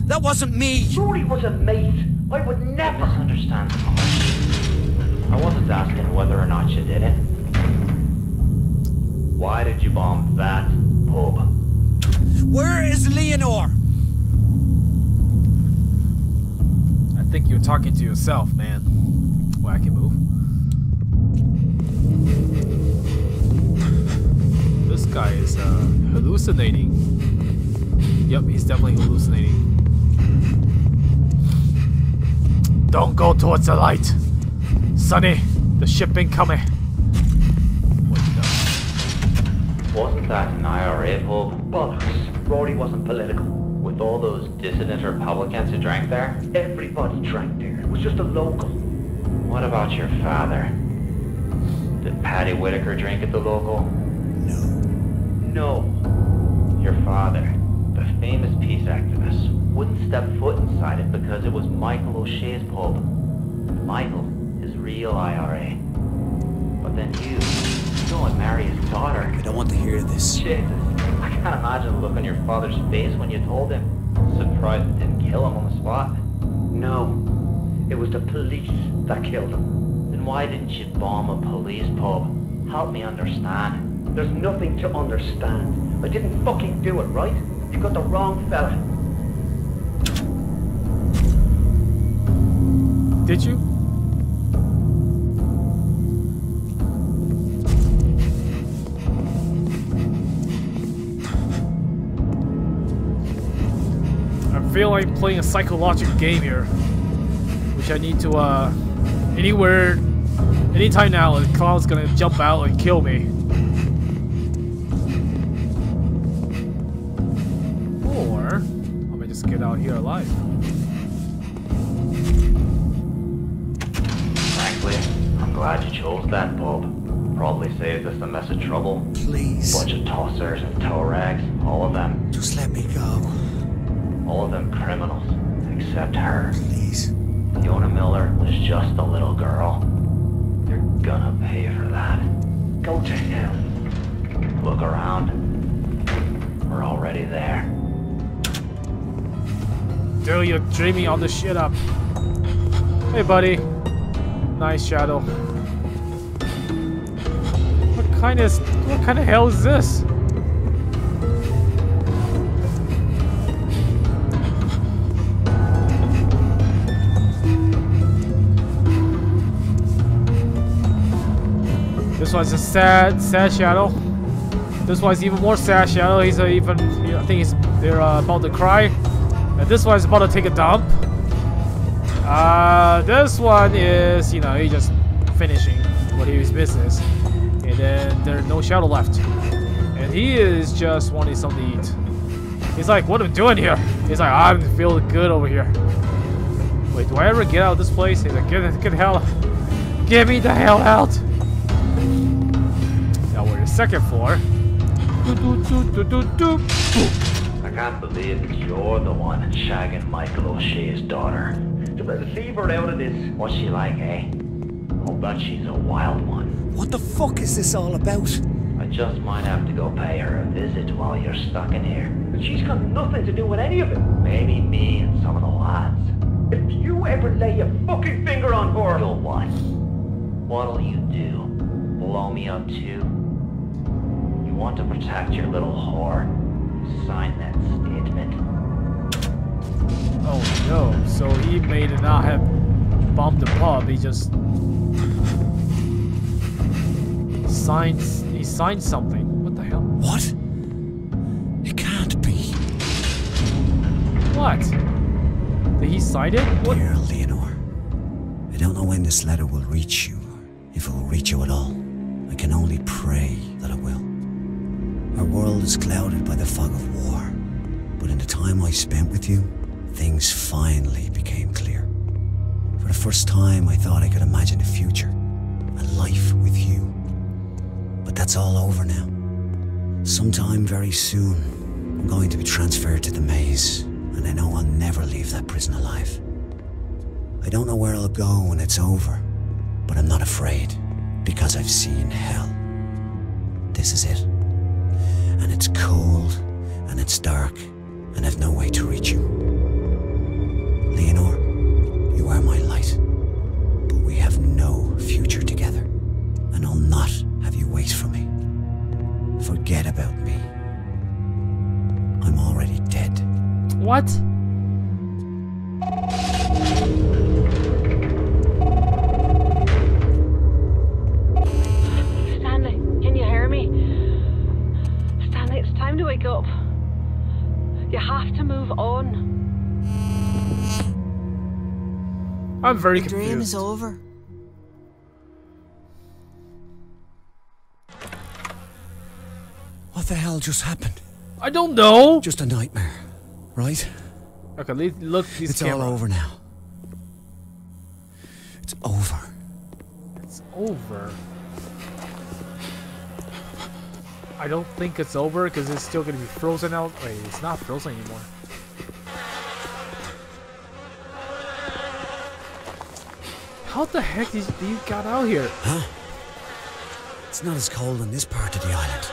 That wasn't me. Rory was a mate. I would never understand the I wasn't asking whether or not you did it. Why did you bomb that pub? Where is Leonore? I think you're talking to yourself, man. Well, I can move. This guy is uh, hallucinating. Yep, he's definitely hallucinating. Don't go towards the light. Sonny, the ship incoming. Wasn't that an I R A pub? Bollocks. Rory wasn't political. With all those dissident Republicans who drank there? Everybody drank there. It was just a local. What about your father? Did Paddy Whitaker drink at the local? No. No. Your father, the famous peace activist, wouldn't step foot inside it because it was Michael O'Shea's pub. Michael. Real I R A. But then you, you go and marry his daughter. I don't want to hear this. Jesus, I can't imagine the look on your father's face when you told him. Surprised it didn't kill him on the spot. No, it was the police that killed him. Then why didn't you bomb a police pub? Help me understand. There's nothing to understand. I didn't fucking do it, right? You got the wrong fella. Did you? feel like I'm playing a psychological game here, which I need to, uh, anywhere, anytime now, the clown's gonna jump out and kill me. Or, I may just get out here alive. Frankly, I'm glad you chose that, Bob. Probably saved us a mess of trouble. Please. Bunch of tossers and tow rags, all of them. Just let me go. All of them criminals, except her. Please. Fiona Miller was just a little girl. You're gonna pay for that. Go to him. Look around. We're already there. Dude, you're dreaming all this shit up. Hey, buddy. Nice shadow. What kind of, what kind of hell is this? This one's a sad, sad shadow. This one's even more sad shadow. He's uh, even, you know, I think he's, they're uh, about to cry. And this one's about to take a dump. Uh, this one is, you know, he's just finishing what his business. And then there's no shadow left. And he is just wanting something to eat. He's like, what am I doing here? He's like, I'm feeling good over here. Wait, do I ever get out of this place? He's like, get, get the hell out. Get me the hell out. Now we're in the second floor. I can't believe you're the one shagging Michael O'Shea's daughter. To leave her out of this. What's she like, eh? I'll bet she's a wild one. What the fuck is this all about? I just might have to go pay her a visit while you're stuck in here. But she's got nothing to do with any of it. Maybe me and some of the lads. If you ever lay a fucking finger on her... You'll what? What'll you do? Blow me up too? You want to protect your little whore? Sign that statement. Oh no, so he may not have bombed the pub, he just... Signs, he signed something. What the hell? What? It can't be. What? Did he sign it? What? Dear Leonore, I don't know when this letter will reach you, if it will reach you at all. I can only pray that it will. Our world is clouded by the fog of war, but in the time I spent with you, things finally became clear. For the first time, I thought I could imagine the future, a life with you. But that's all over now. Sometime very soon, I'm going to be transferred to the maze, and I know I'll never leave that prison alive. I don't know where I'll go when it's over, but I'm not afraid, because I've seen hell. This is it. And it's cold, and it's dark, and I've no way to reach you. Leonore, you are my light, but we have no future together, and I'll not have you wait for me. Forget about me. I'm already dead. What? Stanley, can you hear me? Stanley, it's time to wake up. You have to move on. I'm very confused. The dream is over. What the hell just happened? I don't know. Just a nightmare, right? Okay, look. It's all over now. It's over. It's over. I don't think it's over because it's still gonna be frozen out. Wait, it's not frozen anymore. How the heck did you got out here? Huh? It's not as cold in this part of the island.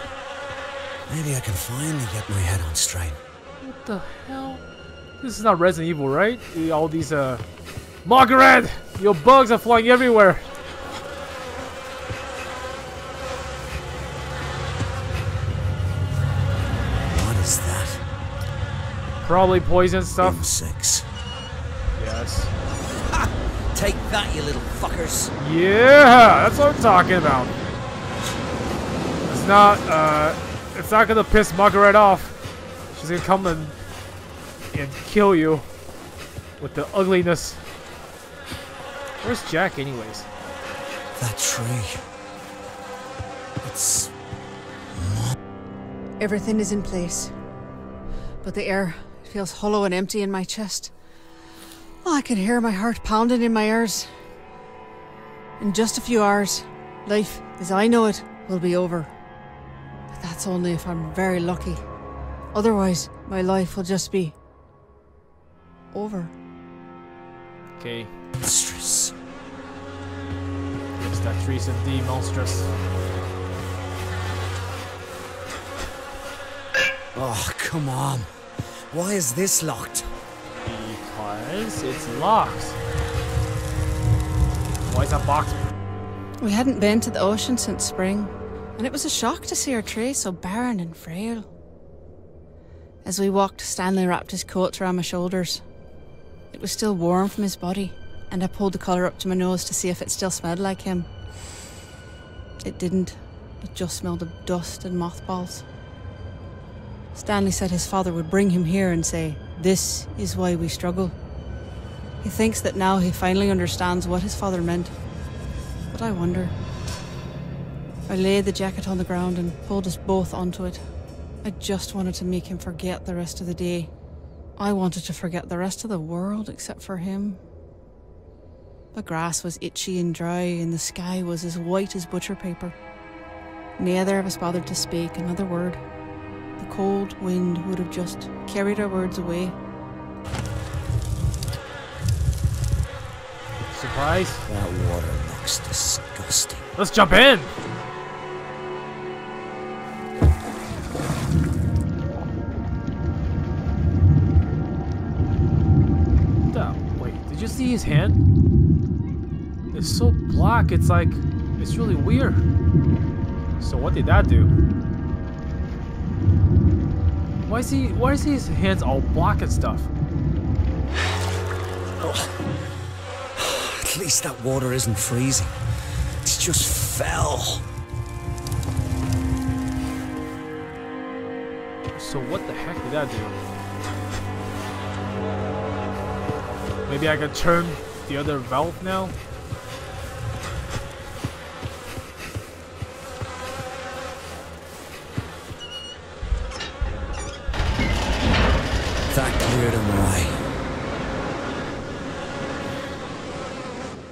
Maybe I can finally get my head on straight. What the hell? This is not Resident Evil, right? All these, uh... Margaret! Your bugs are flying everywhere! What is that? Probably poison stuff. Insects. Yes. Ha! Take that, you little fuckers! Yeah! That's what I'm talking about. It's not, uh... It's not gonna piss Margaret off. She's gonna come and can kill you with the ugliness. Where's Jack, anyways? That tree. It's... Everything is in place. But the air feels hollow and empty in my chest. Oh, I can hear my heart pounding in my ears. In just a few hours, life as I know it will be over. But that's only if I'm very lucky. Otherwise, my life will just be... over. Okay. Monstrous. Yes, that tree's indeed monstrous. Oh, come on. Why is this locked? Because it's locked. Why is that box? We hadn't been to the ocean since spring, and it was a shock to see our tray so barren and frail. As we walked, Stanley wrapped his coat around my shoulders. It was still warm from his body, and I pulled the collar up to my nose to see if it still smelled like him. It didn't. It just smelled of dust and mothballs. Stanley said his father would bring him here and say, "This is why we struggle." He thinks that now he finally understands what his father meant. But I wonder. I laid the jacket on the ground and pulled us both onto it. I just wanted to make him forget the rest of the day. I wanted to forget the rest of the world except for him. The grass was itchy and dry, and the sky was as white as butcher paper. Neither of us bothered to speak another word. The cold wind would have just carried our words away. Surprise! That water looks disgusting. Let's jump in! Oh, wait, did you see his hand? It's so black, it's like, it's really weird. So what did that do? Why is he? Why is his hands all black and stuff? Oh. At least that water isn't freezing. It just fell. So what the heck did that do? Maybe I could turn the other valve now.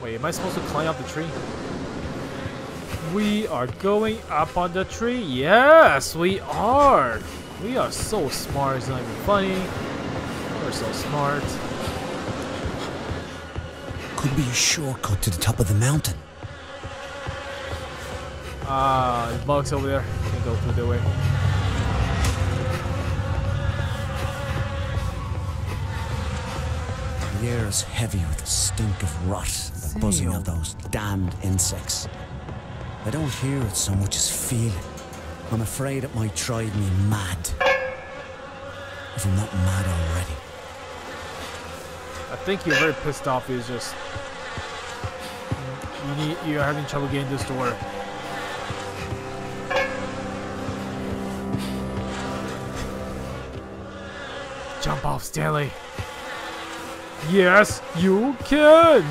Wait, am I supposed to climb up the tree? We are going up on the tree. Yes, we are. We are so smart. It's not even funny. We're so smart. Could be a shortcut to the top of the mountain. Ah, uh, bugs over there. I can go through their way. The air is heavy with the stink of rot and the buzzing of those damned insects. I don't hear it so much as feel it. I'm afraid it might drive me mad. If I'm not mad already. I think you're very pissed off. It's just you need, you're having trouble getting this to work. Jump off, Stanley. Yes, you can!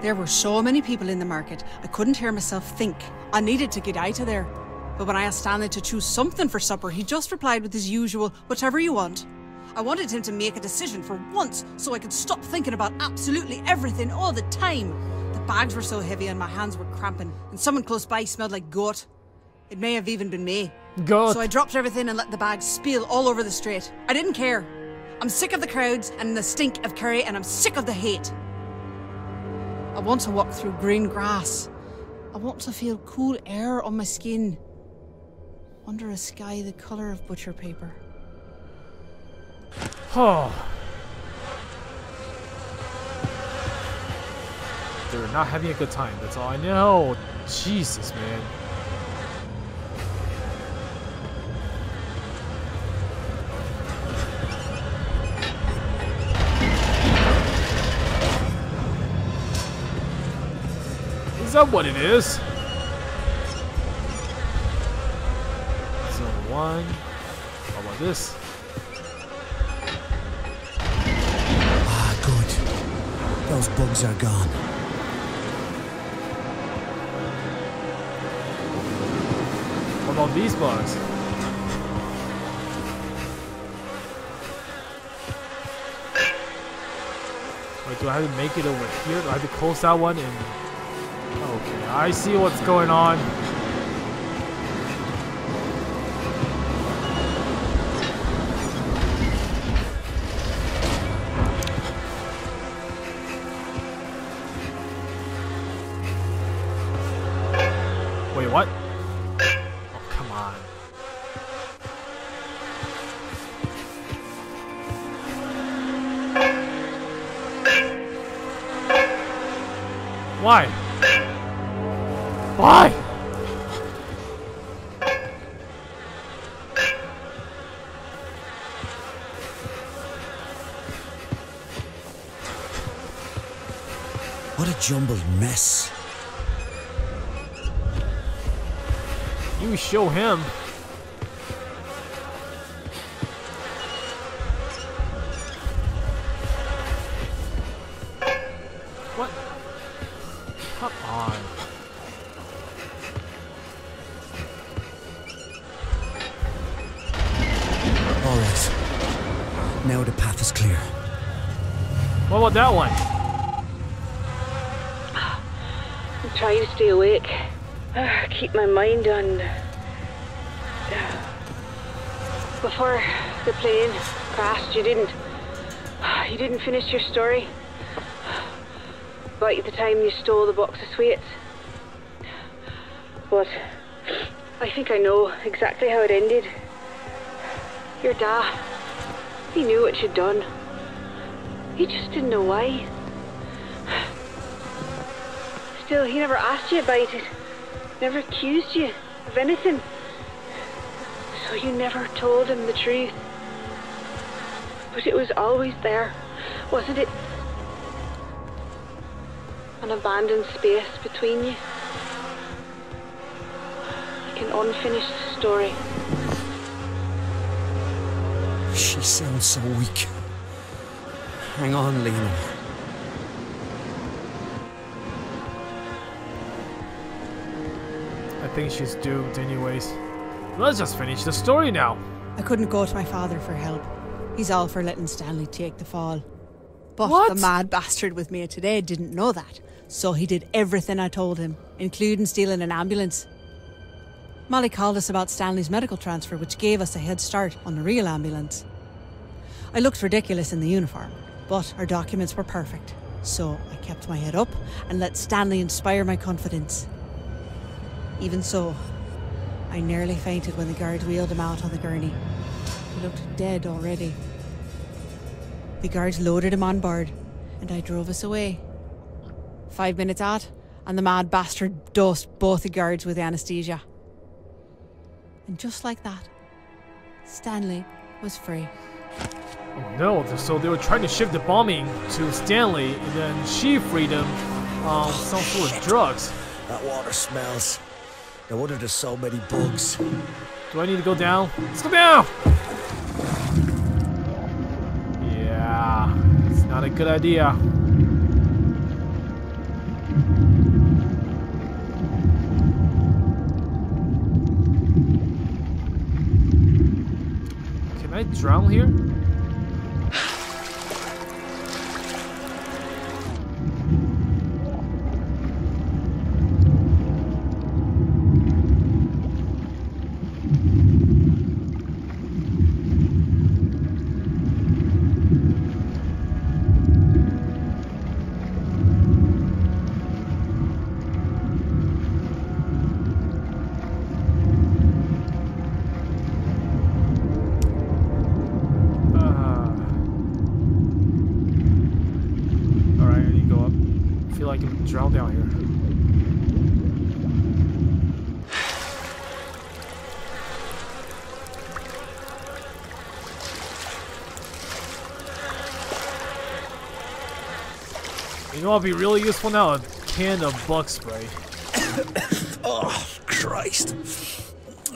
There were so many people in the market, I couldn't hear myself think. I needed to get out of there. But when I asked Stanley to choose something for supper, he just replied with his usual, "Whatever you want." I wanted him to make a decision for once, so I could stop thinking about absolutely everything all the time. The bags were so heavy and my hands were cramping, and someone close by smelled like goat. It may have even been me. Goat. So I dropped everything and let the bags spill all over the street. I didn't care. I'm sick of the crowds and the stink of curry, and I'm sick of the hate. I want to walk through green grass. I want to feel cool air on my skin. Under a sky the color of butcher paper. Oh. They're not having a good time, that's all I know. Jesus, man. Is that what it is? So one, How about this? Ah, good. Those bugs are gone. What about these bugs? Wait, do I have to make it over here? Do I have to close that one and... Okay, I see what's going on. Wait, what? Oh, come on. Why? Why? What a jumbled mess. You show him. What? Come on. Alright. Now the path is clear. What about that one? I'm trying to stay awake. Keep my mind on before the plane crashed. You didn't you didn't finish your story about the time you stole the box of sweets, but I think I know exactly how it ended. Your dad, he knew what you'd done. He just didn't know why. Still, he never asked you about it. Never accused you of anything. So you never told him the truth. But it was always there, wasn't it? An abandoned space between you. Like an unfinished story. She sounds so weak. Hang on, Leonore. I think she's doomed anyways. Let's just finish the story now. I couldn't go to my father for help. He's all for letting Stanley take the fall. But what? The mad bastard with me today didn't know that. So he did everything I told him, including stealing an ambulance. Molly called us about Stanley's medical transfer, which gave us a head start on the real ambulance. I looked ridiculous in the uniform, but our documents were perfect. So I kept my head up and let Stanley inspire my confidence. Even so, I nearly fainted when the guard wheeled him out on the gurney. He looked dead already. The guards loaded him on board, and I drove us away. Five minutes out, and the mad bastard dosed both the guards with anesthesia. And just like that, Stanley was free. Oh no, so they were trying to shift the bombing to Stanley, and then she freed him um, oh, some sort of drugs. That water smells. No wonder there's so many bugs. Do I need to go down? Let's go down! Yeah, it's not a good idea. Can I drown here? Drown down here. You know what would be really useful now? A can of bug spray. Oh, Christ.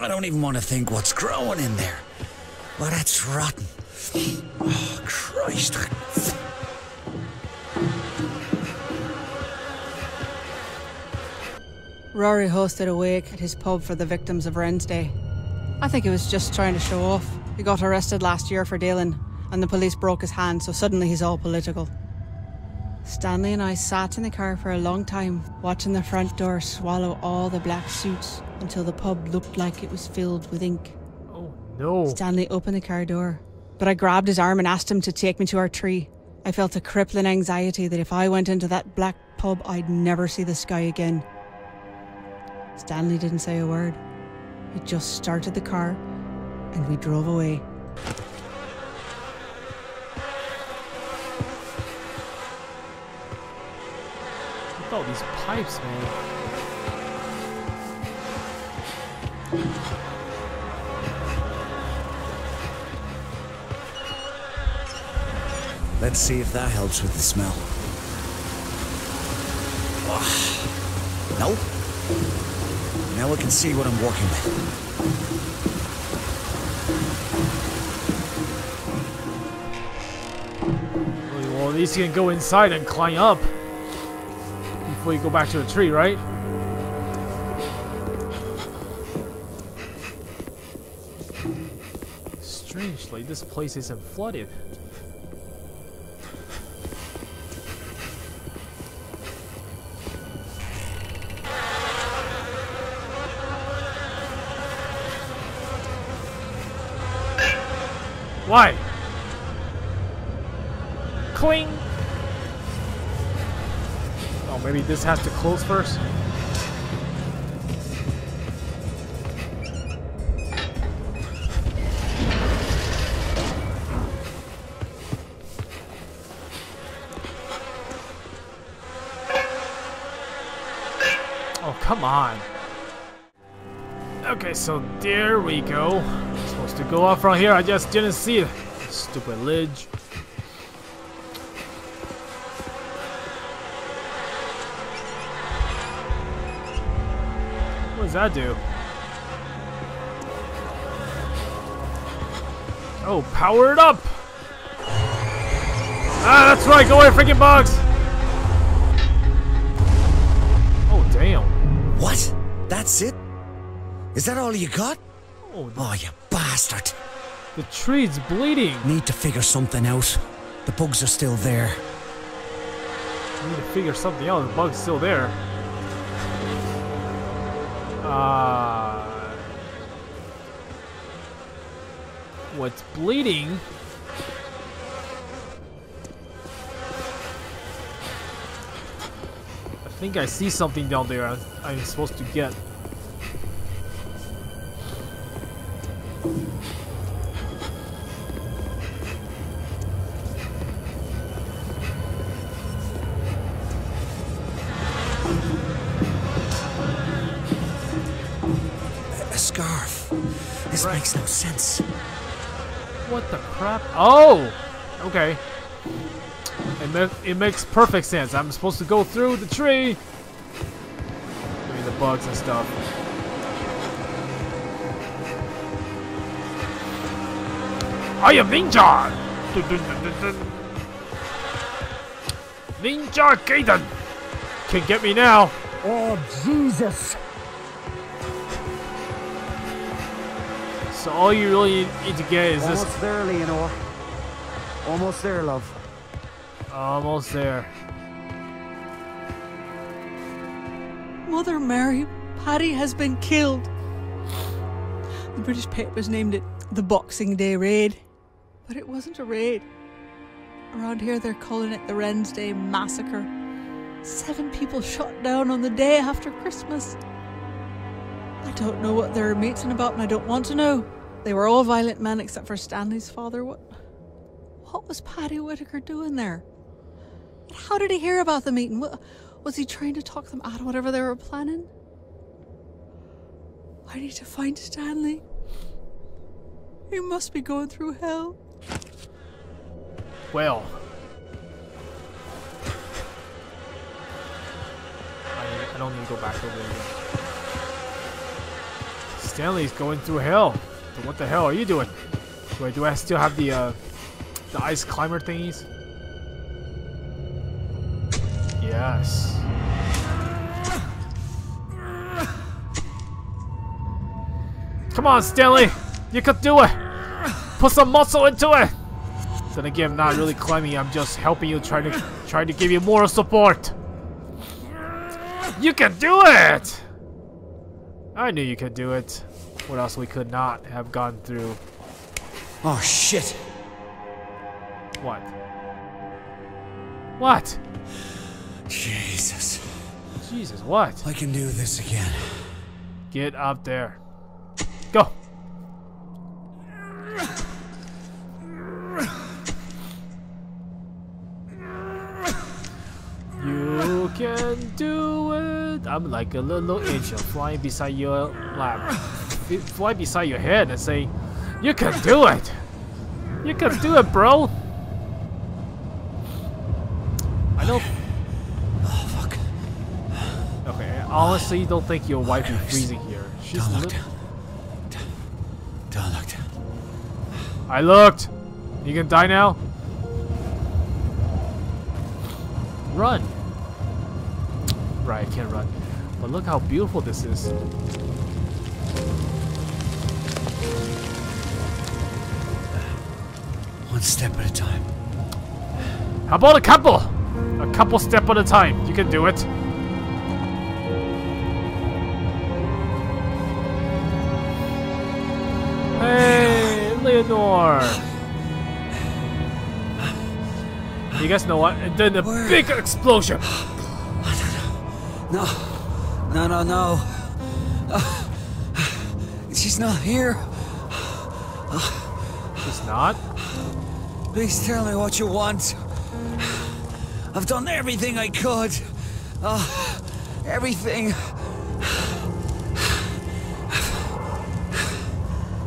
I don't even want to think what's growing in there. Well, that's rotten. Oh, Christ. Rory hosted a wake at his pub for the victims of Wren's Day. I think he was just trying to show off. He got arrested last year for dealing, and the police broke his hand, so suddenly he's all political. Stanley and I sat in the car for a long time, watching the front door swallow all the black suits until the pub looked like it was filled with ink. Oh, no. Stanley opened the car door, but I grabbed his arm and asked him to take me to our tree. I felt a crippling anxiety that if I went into that black pub, I'd never see the sky again. Stanley didn't say a word. He just started the car, and we drove away. Look at all these pipes, man. Let's see if that helps with the smell. Oh. Nope. Now I can see what I'm working with. Well, at least you can go inside and climb up before you go back to the tree, right? Strangely, this place isn't flooded. Why? Cling! Oh, maybe this has to close first? Oh, come on. Okay, so there we go. Supposed to go off from here, I just didn't see it. Stupid ledge. What does that do? Oh, power it up! Ah, that's right, go away, freaking bugs! Oh, damn. What? That's it? Is that all you got? Oh, oh, you bastard. The tree's bleeding. Need to figure something out. The bugs are still there. Need to figure something out. The bug's still there. Uh, what's bleeding? I think I see something down there I, I'm supposed to get. This makes no sense. What the crap? Oh! Okay. It, ma it makes perfect sense. I'm supposed to go through the tree. I mean, the bugs and stuff. I am Ninja! Ninja Gaiden! Can get me now. Oh, Jesus! So all you really need to get is almost this. Almost there, Leonore. Almost there, love. Almost there. Mother Mary, Paddy has been killed. The British papers named it the Boxing Day Raid. But it wasn't a raid. Around here they're calling it the Wren's Day Massacre. Seven people shot down on the day after Christmas. I don't know what they were meeting about, and I don't want to know. They were all violent men except for Stanley's father. What, what was Paddy Whitaker doing there? And how did he hear about the meeting? What, was he trying to talk them out of whatever they were planning? I need to find Stanley. He must be going through hell. Well. I, I don't need to go back over there. Stanley's going through hell. So what the hell are you doing? Wait, do I still have the uh, the ice climber thingies? Yes. Come on, Stanley! You could do it! Put some muscle into it! Then again, I'm not really climbing, I'm just helping you, trying to trying to give you moral support. You can do it! I knew you could do it. What else we could not have gone through? Oh shit! What? What? Jesus. Jesus, what? I can do this again. Get up there. Go. You can do it. I'm like a little angel flying beside your lap. Fly beside your head and say, you can do it. You can do it, bro. I don't... Oh, fuck. Okay, I honestly don't think your wife is freezing here. She's literally... I looked! You can die now? Run! Right, I can't run. But look how beautiful this is. One step at a time. How about a couple? A couple step at a time. You can do it. Leonore. You guys know what? And then a Where? big explosion. No, no, no, no. Uh, she's not here. Uh, she's not? Please tell me what you want. I've done everything I could. Uh, everything.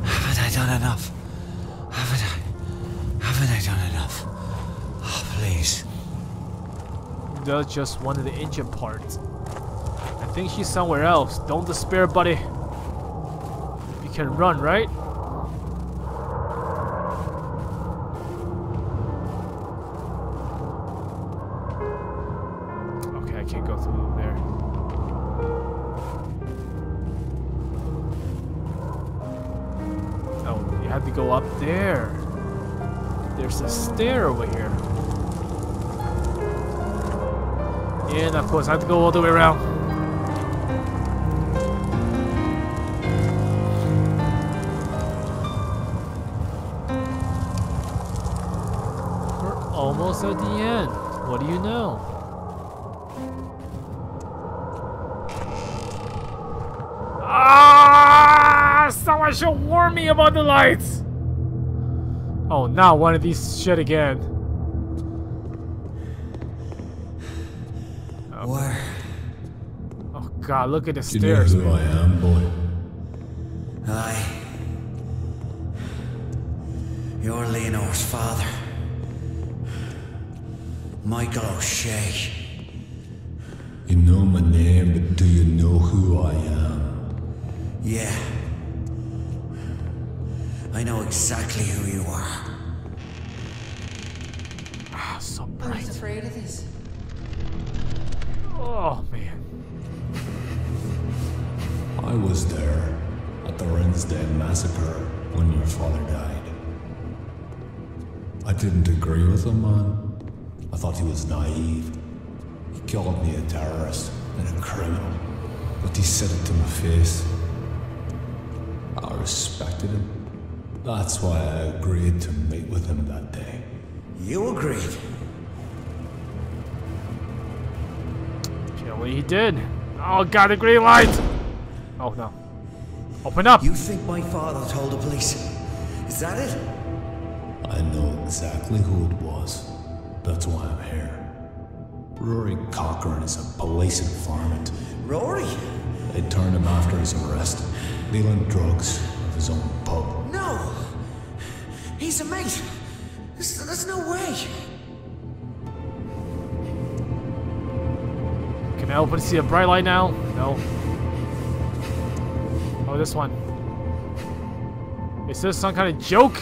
Haven't I done enough? Does just one of the engine parts. I think she's somewhere else. Don't despair, buddy. You can run, right? Okay, I can't go through there. Oh, you have to go up there. There's a stair over here. And of course, I have to go all the way around. We're almost at the end. What do you know? Ah! Someone should warn me about the lights! Oh, not one of these shit again. Where? Oh God! Look at the stairs. You know who I am, boy. I. You're Leonore's father, Michael O'Shea. You know my name, but do you know who I am? Yeah. I know exactly who you are. Ah, so bright. I was afraid of this. Oh man. I was there at the Rinsdale massacre when your father died. I didn't agree with him, man. I thought he was naive. He called me a terrorist and a criminal, but he said it to my face. I respected him. That's why I agreed to meet with him that day. You agreed? He did. Oh God, a green light! Oh no. Open up! You think my father told the police? Is that it? I know exactly who it was. That's why I'm here. Rory Cochrane is a police informant. Rory? They turned him after his arrest, dealing drugs at his own pub. No! He's a mate! There's, there's no way! Can I open to see a bright light now? No. Oh, this one. Is this some kind of joke?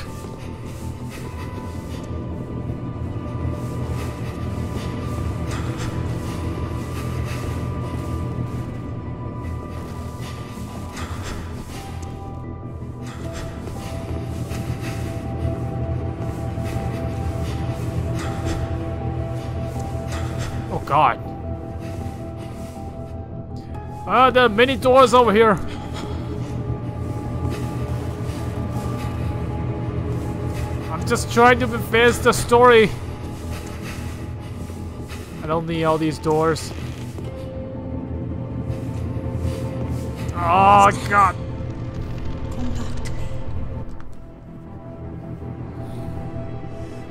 God. Ah, uh, there are many doors over here. I'm just trying to advance the story. I don't need all these doors. Oh, God. Come back to me.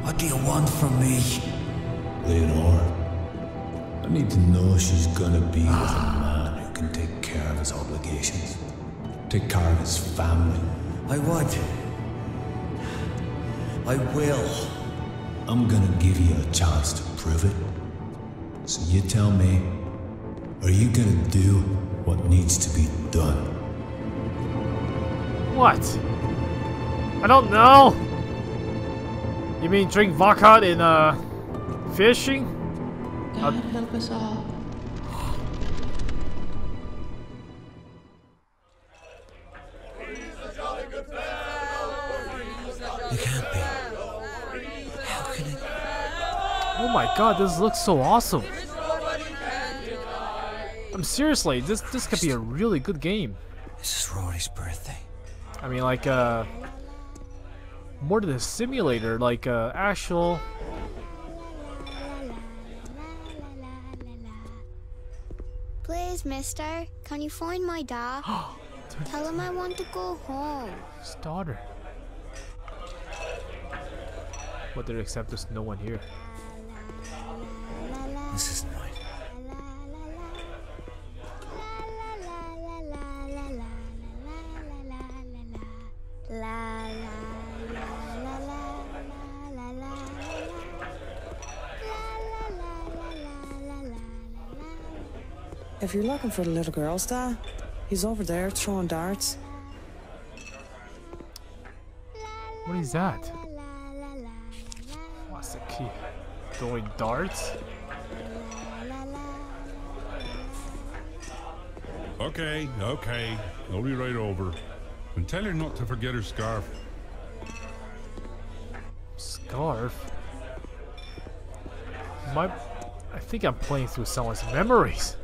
What do you want from me? Leonore, I need to know she's gonna be with a man who can take care of his obligations. Take care of his family. I would. I will. I'm gonna give you a chance to prove it. So you tell me, are you gonna do what needs to be done? What? I don't know! You mean drink vodka in, uh, fishing? God uh, help us all. You can't be. How can it? Oh my God, this looks so awesome. I'm seriously, this this could be a really good game. This is Rory's birthday. I mean, like uh, more than a simulator, like uh, actual. Please, Mister, can you find my dad? Tell him I want to go home. His daughter. What did except there's no one here. This is not. If you're looking for the little girl's dad, he's over there throwing darts. What is that? What's the key? Throwing darts? Okay, okay. I'll be right over. And tell her not to forget her scarf. Scarf? My... I think I'm playing through someone's memories.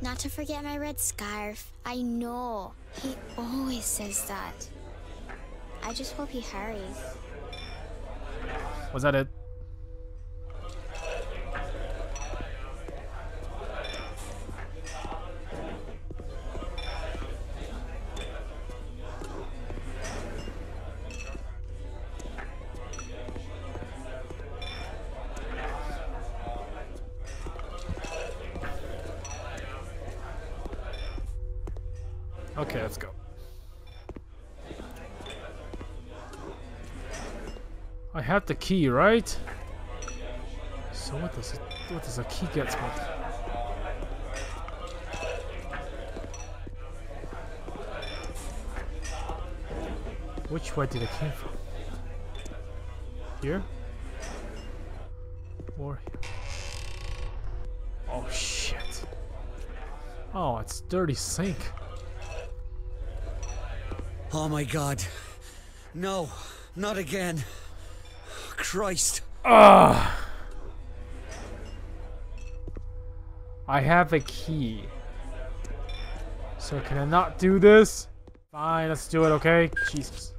Not to forget my red scarf. I know. He always says that. I just hope he hurries. Was that it? Okay, let's go. I have the key, right? So what does it, what does a key get? Which way did it come from? Here? Or here? Oh shit! Oh, it's dirty sink. Oh my God. No, not again. Christ. Ugh. I have a key. So can I not do this? Fine, let's do it, okay? Jesus.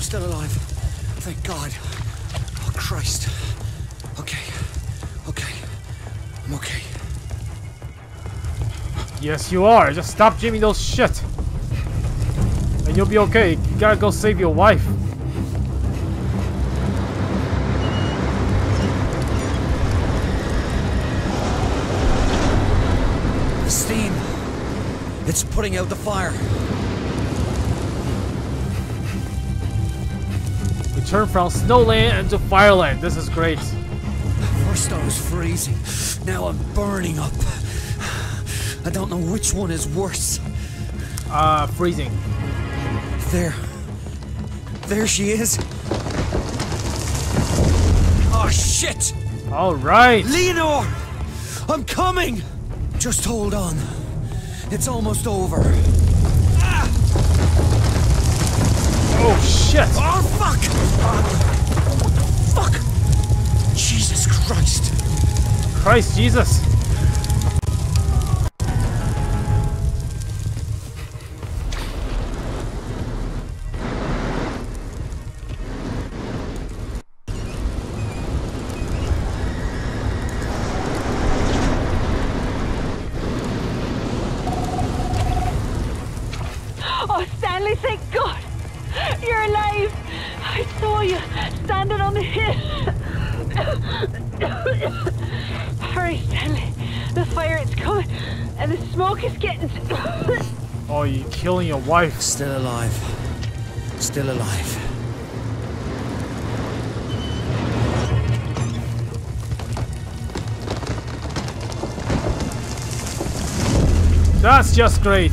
Still alive. Thank God. Oh, Christ. Okay. Okay. I'm okay. Yes, you are. Just stop jamming those shit. And you'll be okay. You gotta go save your wife. The steam. It's putting out the fire. Turn from snowland into fireland. This is great. First I was freezing, now I'm burning up. I don't know which one is worse. Uh, freezing. There. There she is. Oh, shit! All right. Leonore! I'm coming! Just hold on. It's almost over. Ah! Oh, shit! Oh, fuck! Oh, fuck! Jesus Christ! Christ Jesus! Killing your wife. Still alive. Still alive. That's just great.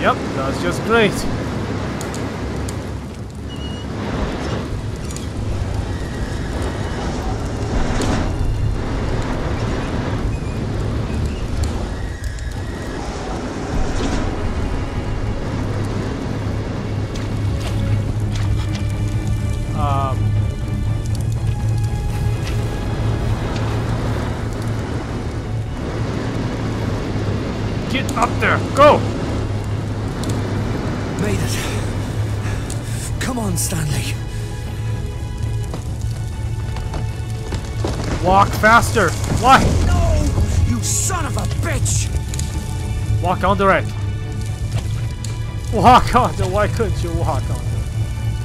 Yep, that's just great. Faster! Why? No! You son of a bitch! Walk on the wreck. Walk on the why couldn't you walk on the wreck?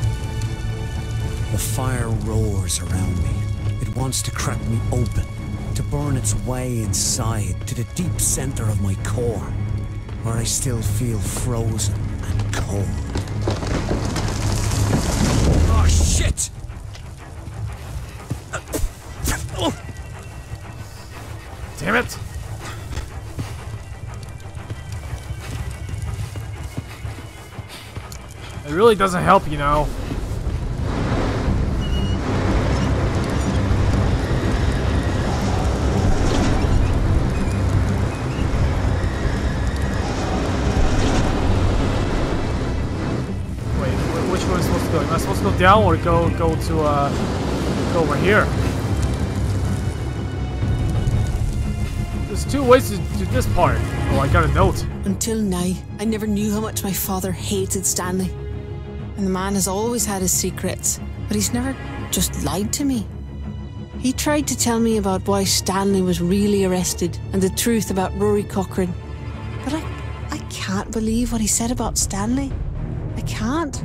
The fire roars around me. It wants to crack me open, to burn its way inside, to the deep center of my core, where I still feel frozen and cold. Oh shit! Damn it! It really doesn't help, you know. Wait, which one is supposed to go? Am I supposed to go down or go go to uh go over here? There's two ways to do this part. Oh, I got a note. Until now, I never knew how much my father hated Stanley. And the man has always had his secrets, but he's never just lied to me. He tried to tell me about why Stanley was really arrested and the truth about Rory Cochrane. But I, I can't believe what he said about Stanley. I can't.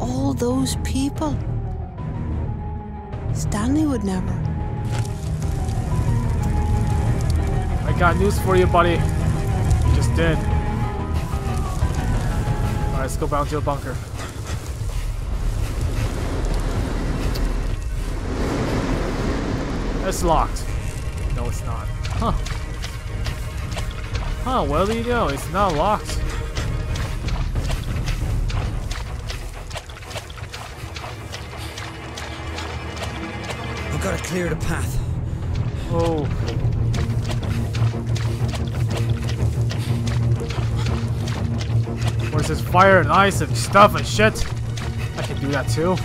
All those people. Stanley would never. I got news for you, buddy. You just did. Alright, let's go down to the bunker. It's locked. No, it's not. Huh. Huh, well, you know, it's not locked. We've got to clear the path. Oh. Where's this fire and ice and stuff and shit? I can do that too.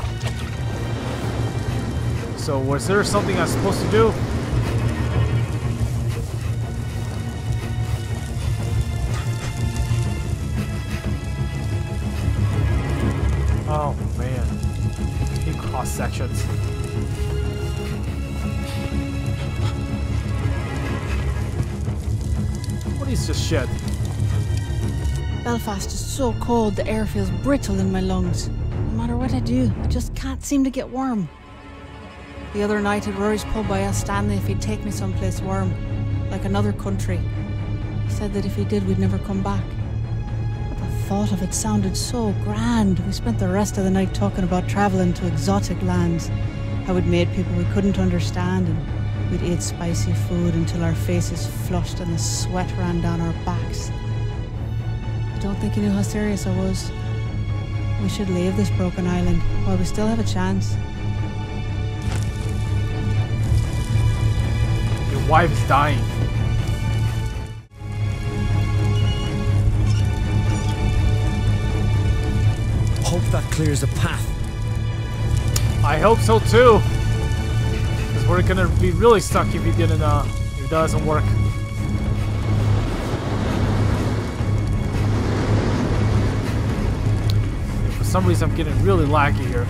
So was there something I'm supposed to do? Oh man. He cross sections. What is this shit? Belfast is so cold, the air feels brittle in my lungs. No matter what I do, I just can't seem to get warm. The other night at Rory's pub, I asked Stanley if he'd take me someplace warm, like another country. He said that if he did, we'd never come back. But the thought of it sounded so grand. We spent the rest of the night talking about traveling to exotic lands. I would made people we couldn't understand, and we'd ate spicy food until our faces flushed and the sweat ran down our backs. I don't think he knew how serious I was. We should leave this broken island while we still have a chance. Your wife's dying. Hope that clears the path. I hope so too, because we're gonna be really stuck if it didn't, uh, if it doesn't work. For some reason, I'm getting really laggy here.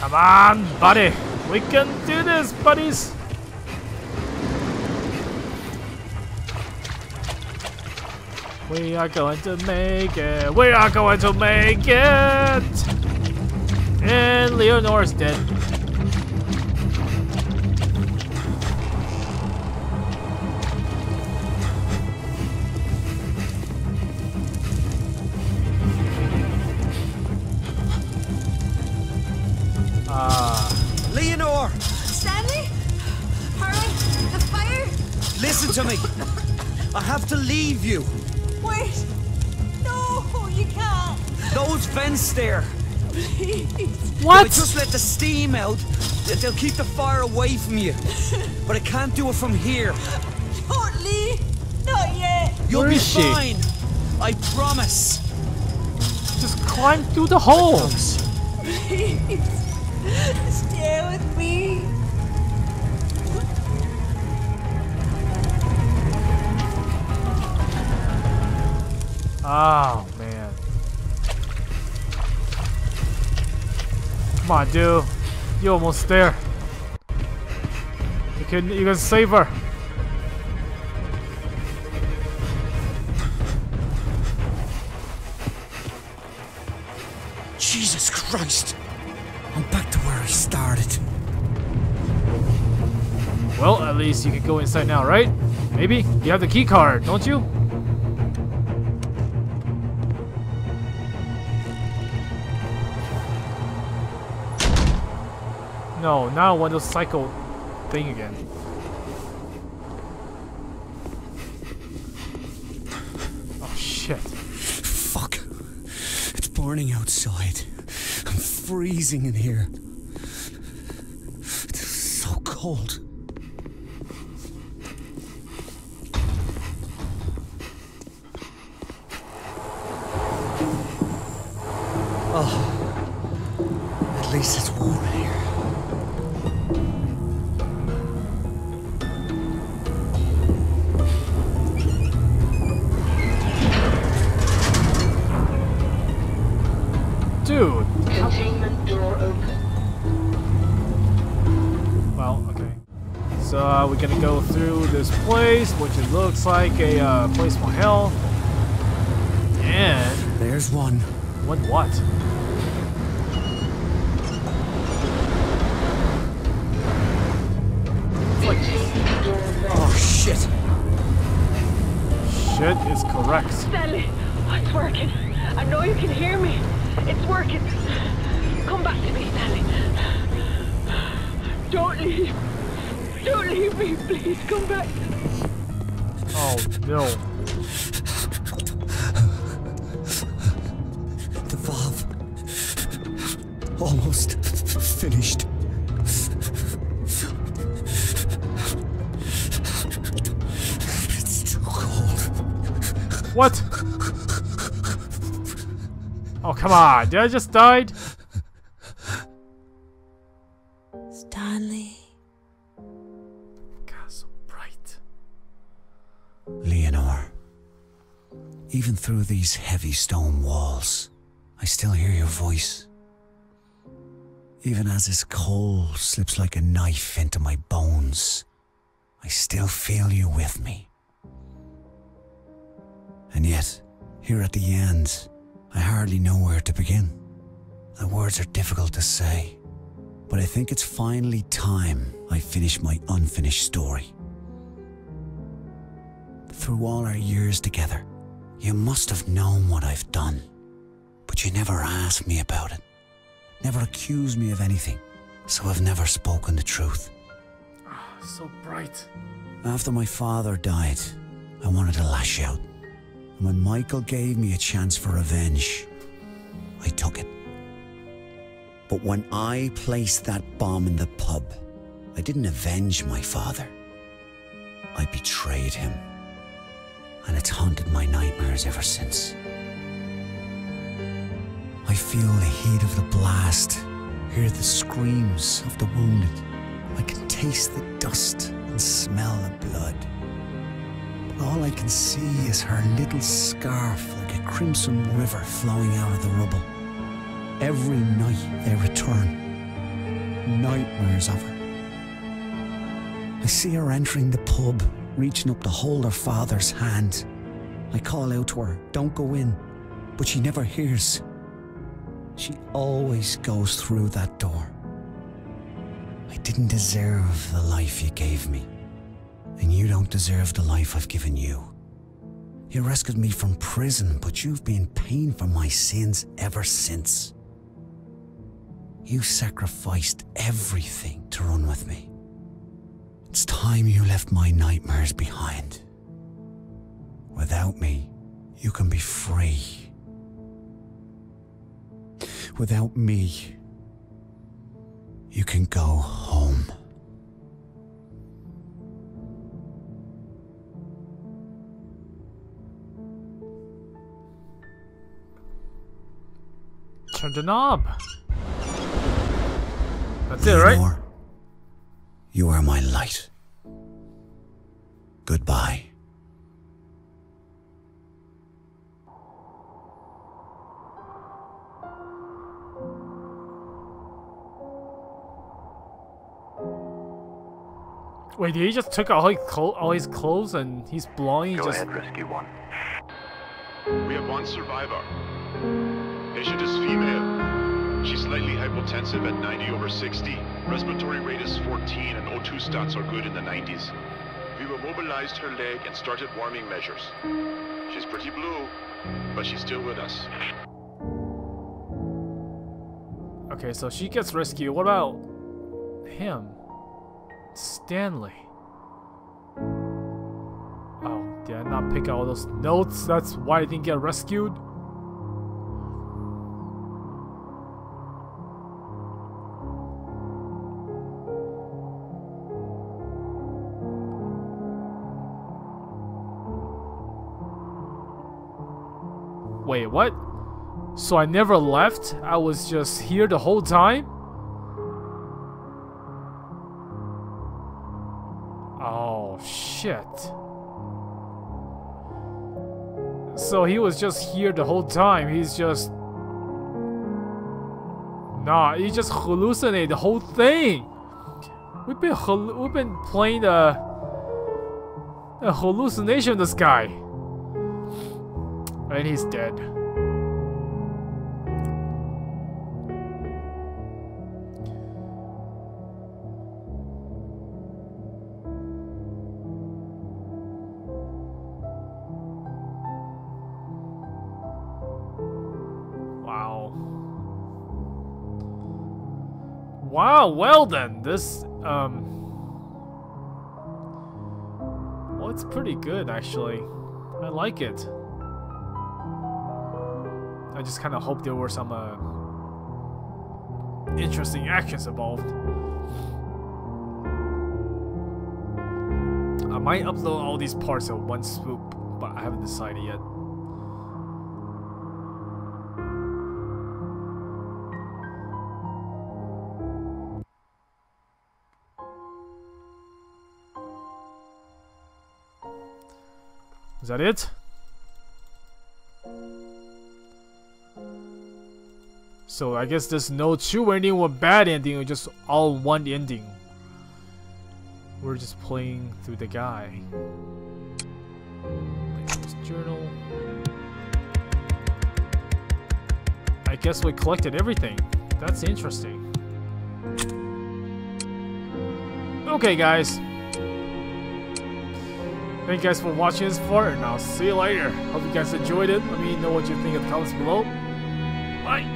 Come on, buddy, we can do this, buddies. We are going to make it. We are going to make it. And Leonore's dead. Ah. Uh. Leonore. Stanley. Hurry! The fire. Listen to me. I have to leave you. Wait! No, you can't! Those vents there! Please! What? If I just let the steam out, they'll keep the fire away from you. But I can't do it from here. Don't leave! Not yet! You'll be fine! I promise! Just climb through the holes! Please! Stay with me! Oh, man. Come on, dude. You almost there. You can, you can save her. Jesus Christ. I'm back to where I started. Well, at least you can go inside now, right? Maybe? You have the key card, don't you? No, now I want to cycle thing again. Oh shit. Fuck. It's burning outside. I'm freezing in here. It's so cold. Oh. At least it's warm in here. Dude. Containment door open. Well, okay. So uh, we're gonna go through this place, which it looks like a uh, place for hell. And there's one. What? What? Like... Oh shit! Shit is correct. Stanley, it's working. I know you can hear me. It's working. Come back to me, Stanley. Don't leave. Don't leave me, please. Come back. Oh, no. The valve. Almost finished. It's too cold. What? Oh, come on. Did I just died? Stanley. God, so bright. Leonore, even through these heavy stone walls, I still hear your voice. Even as this cold slips like a knife into my bones, I still feel you with me. And yet, here at the end, I hardly know where to begin. The words are difficult to say, but I think it's finally time I finish my unfinished story. Through all our years together, You must have known what I've done, but you never asked me about it, never accused me of anything, so I've never spoken the truth. Ah, oh, so bright. After my father died, I wanted to lash out, and when Michael gave me a chance for revenge, I took it. But when I placed that bomb in the pub, I didn't avenge my father. I betrayed him. And it's haunted my nightmares ever since. I feel the heat of the blast, hear the screams of the wounded. I can taste the dust and smell the blood. But all I can see is her little scarf like a crimson river flowing out of the rubble. Every night they return, nightmares of her. I see her entering the pub, reaching up to hold her father's hand. I call out to her, don't go in, but she never hears. She always goes through that door. I didn't deserve the life you gave me, and you don't deserve the life I've given you. You rescued me from prison, but you've been paying for my sins ever since. You sacrificed everything to run with me. It's time you left my nightmares behind. Without me, you can be free. Without me, you can go home. Turn the knob. That's it, right? You are my light. Goodbye. Wait, he just took all his, all his clothes and he's blind. Go just... ahead, rescue one. We have one survivor. Patient is female. She's slightly hypotensive at ninety over sixty. Respiratory rate is fourteen and O two stats are good in the nineties. We mobilized her leg and started warming measures. She's pretty blue, but she's still with us. Okay, so she gets rescued. What about him? Stanley. Oh, did I not pick out all those notes? That's why I didn't get rescued? Wait, what? So I never left? I was just here the whole time? Oh, shit. So he was just here the whole time. He's just... Nah, he just hallucinated the whole thing. We've been, we've been playing a, a hallucination, this guy. And he's dead. Wow. Wow, well then, this, um... well, it's pretty good, actually. I like it. I just kind of hope there were some uh, interesting actions involved. I might upload all these parts in one swoop, but I haven't decided yet. Is that it? So I guess there's no true ending or bad ending, or just all one ending. We're just playing through the guy. This journal. I guess we collected everything. That's interesting. Okay, guys. Thank you guys for watching this far, and I'll see you later. Hope you guys enjoyed it. Let me know what you think in the comments below. Bye!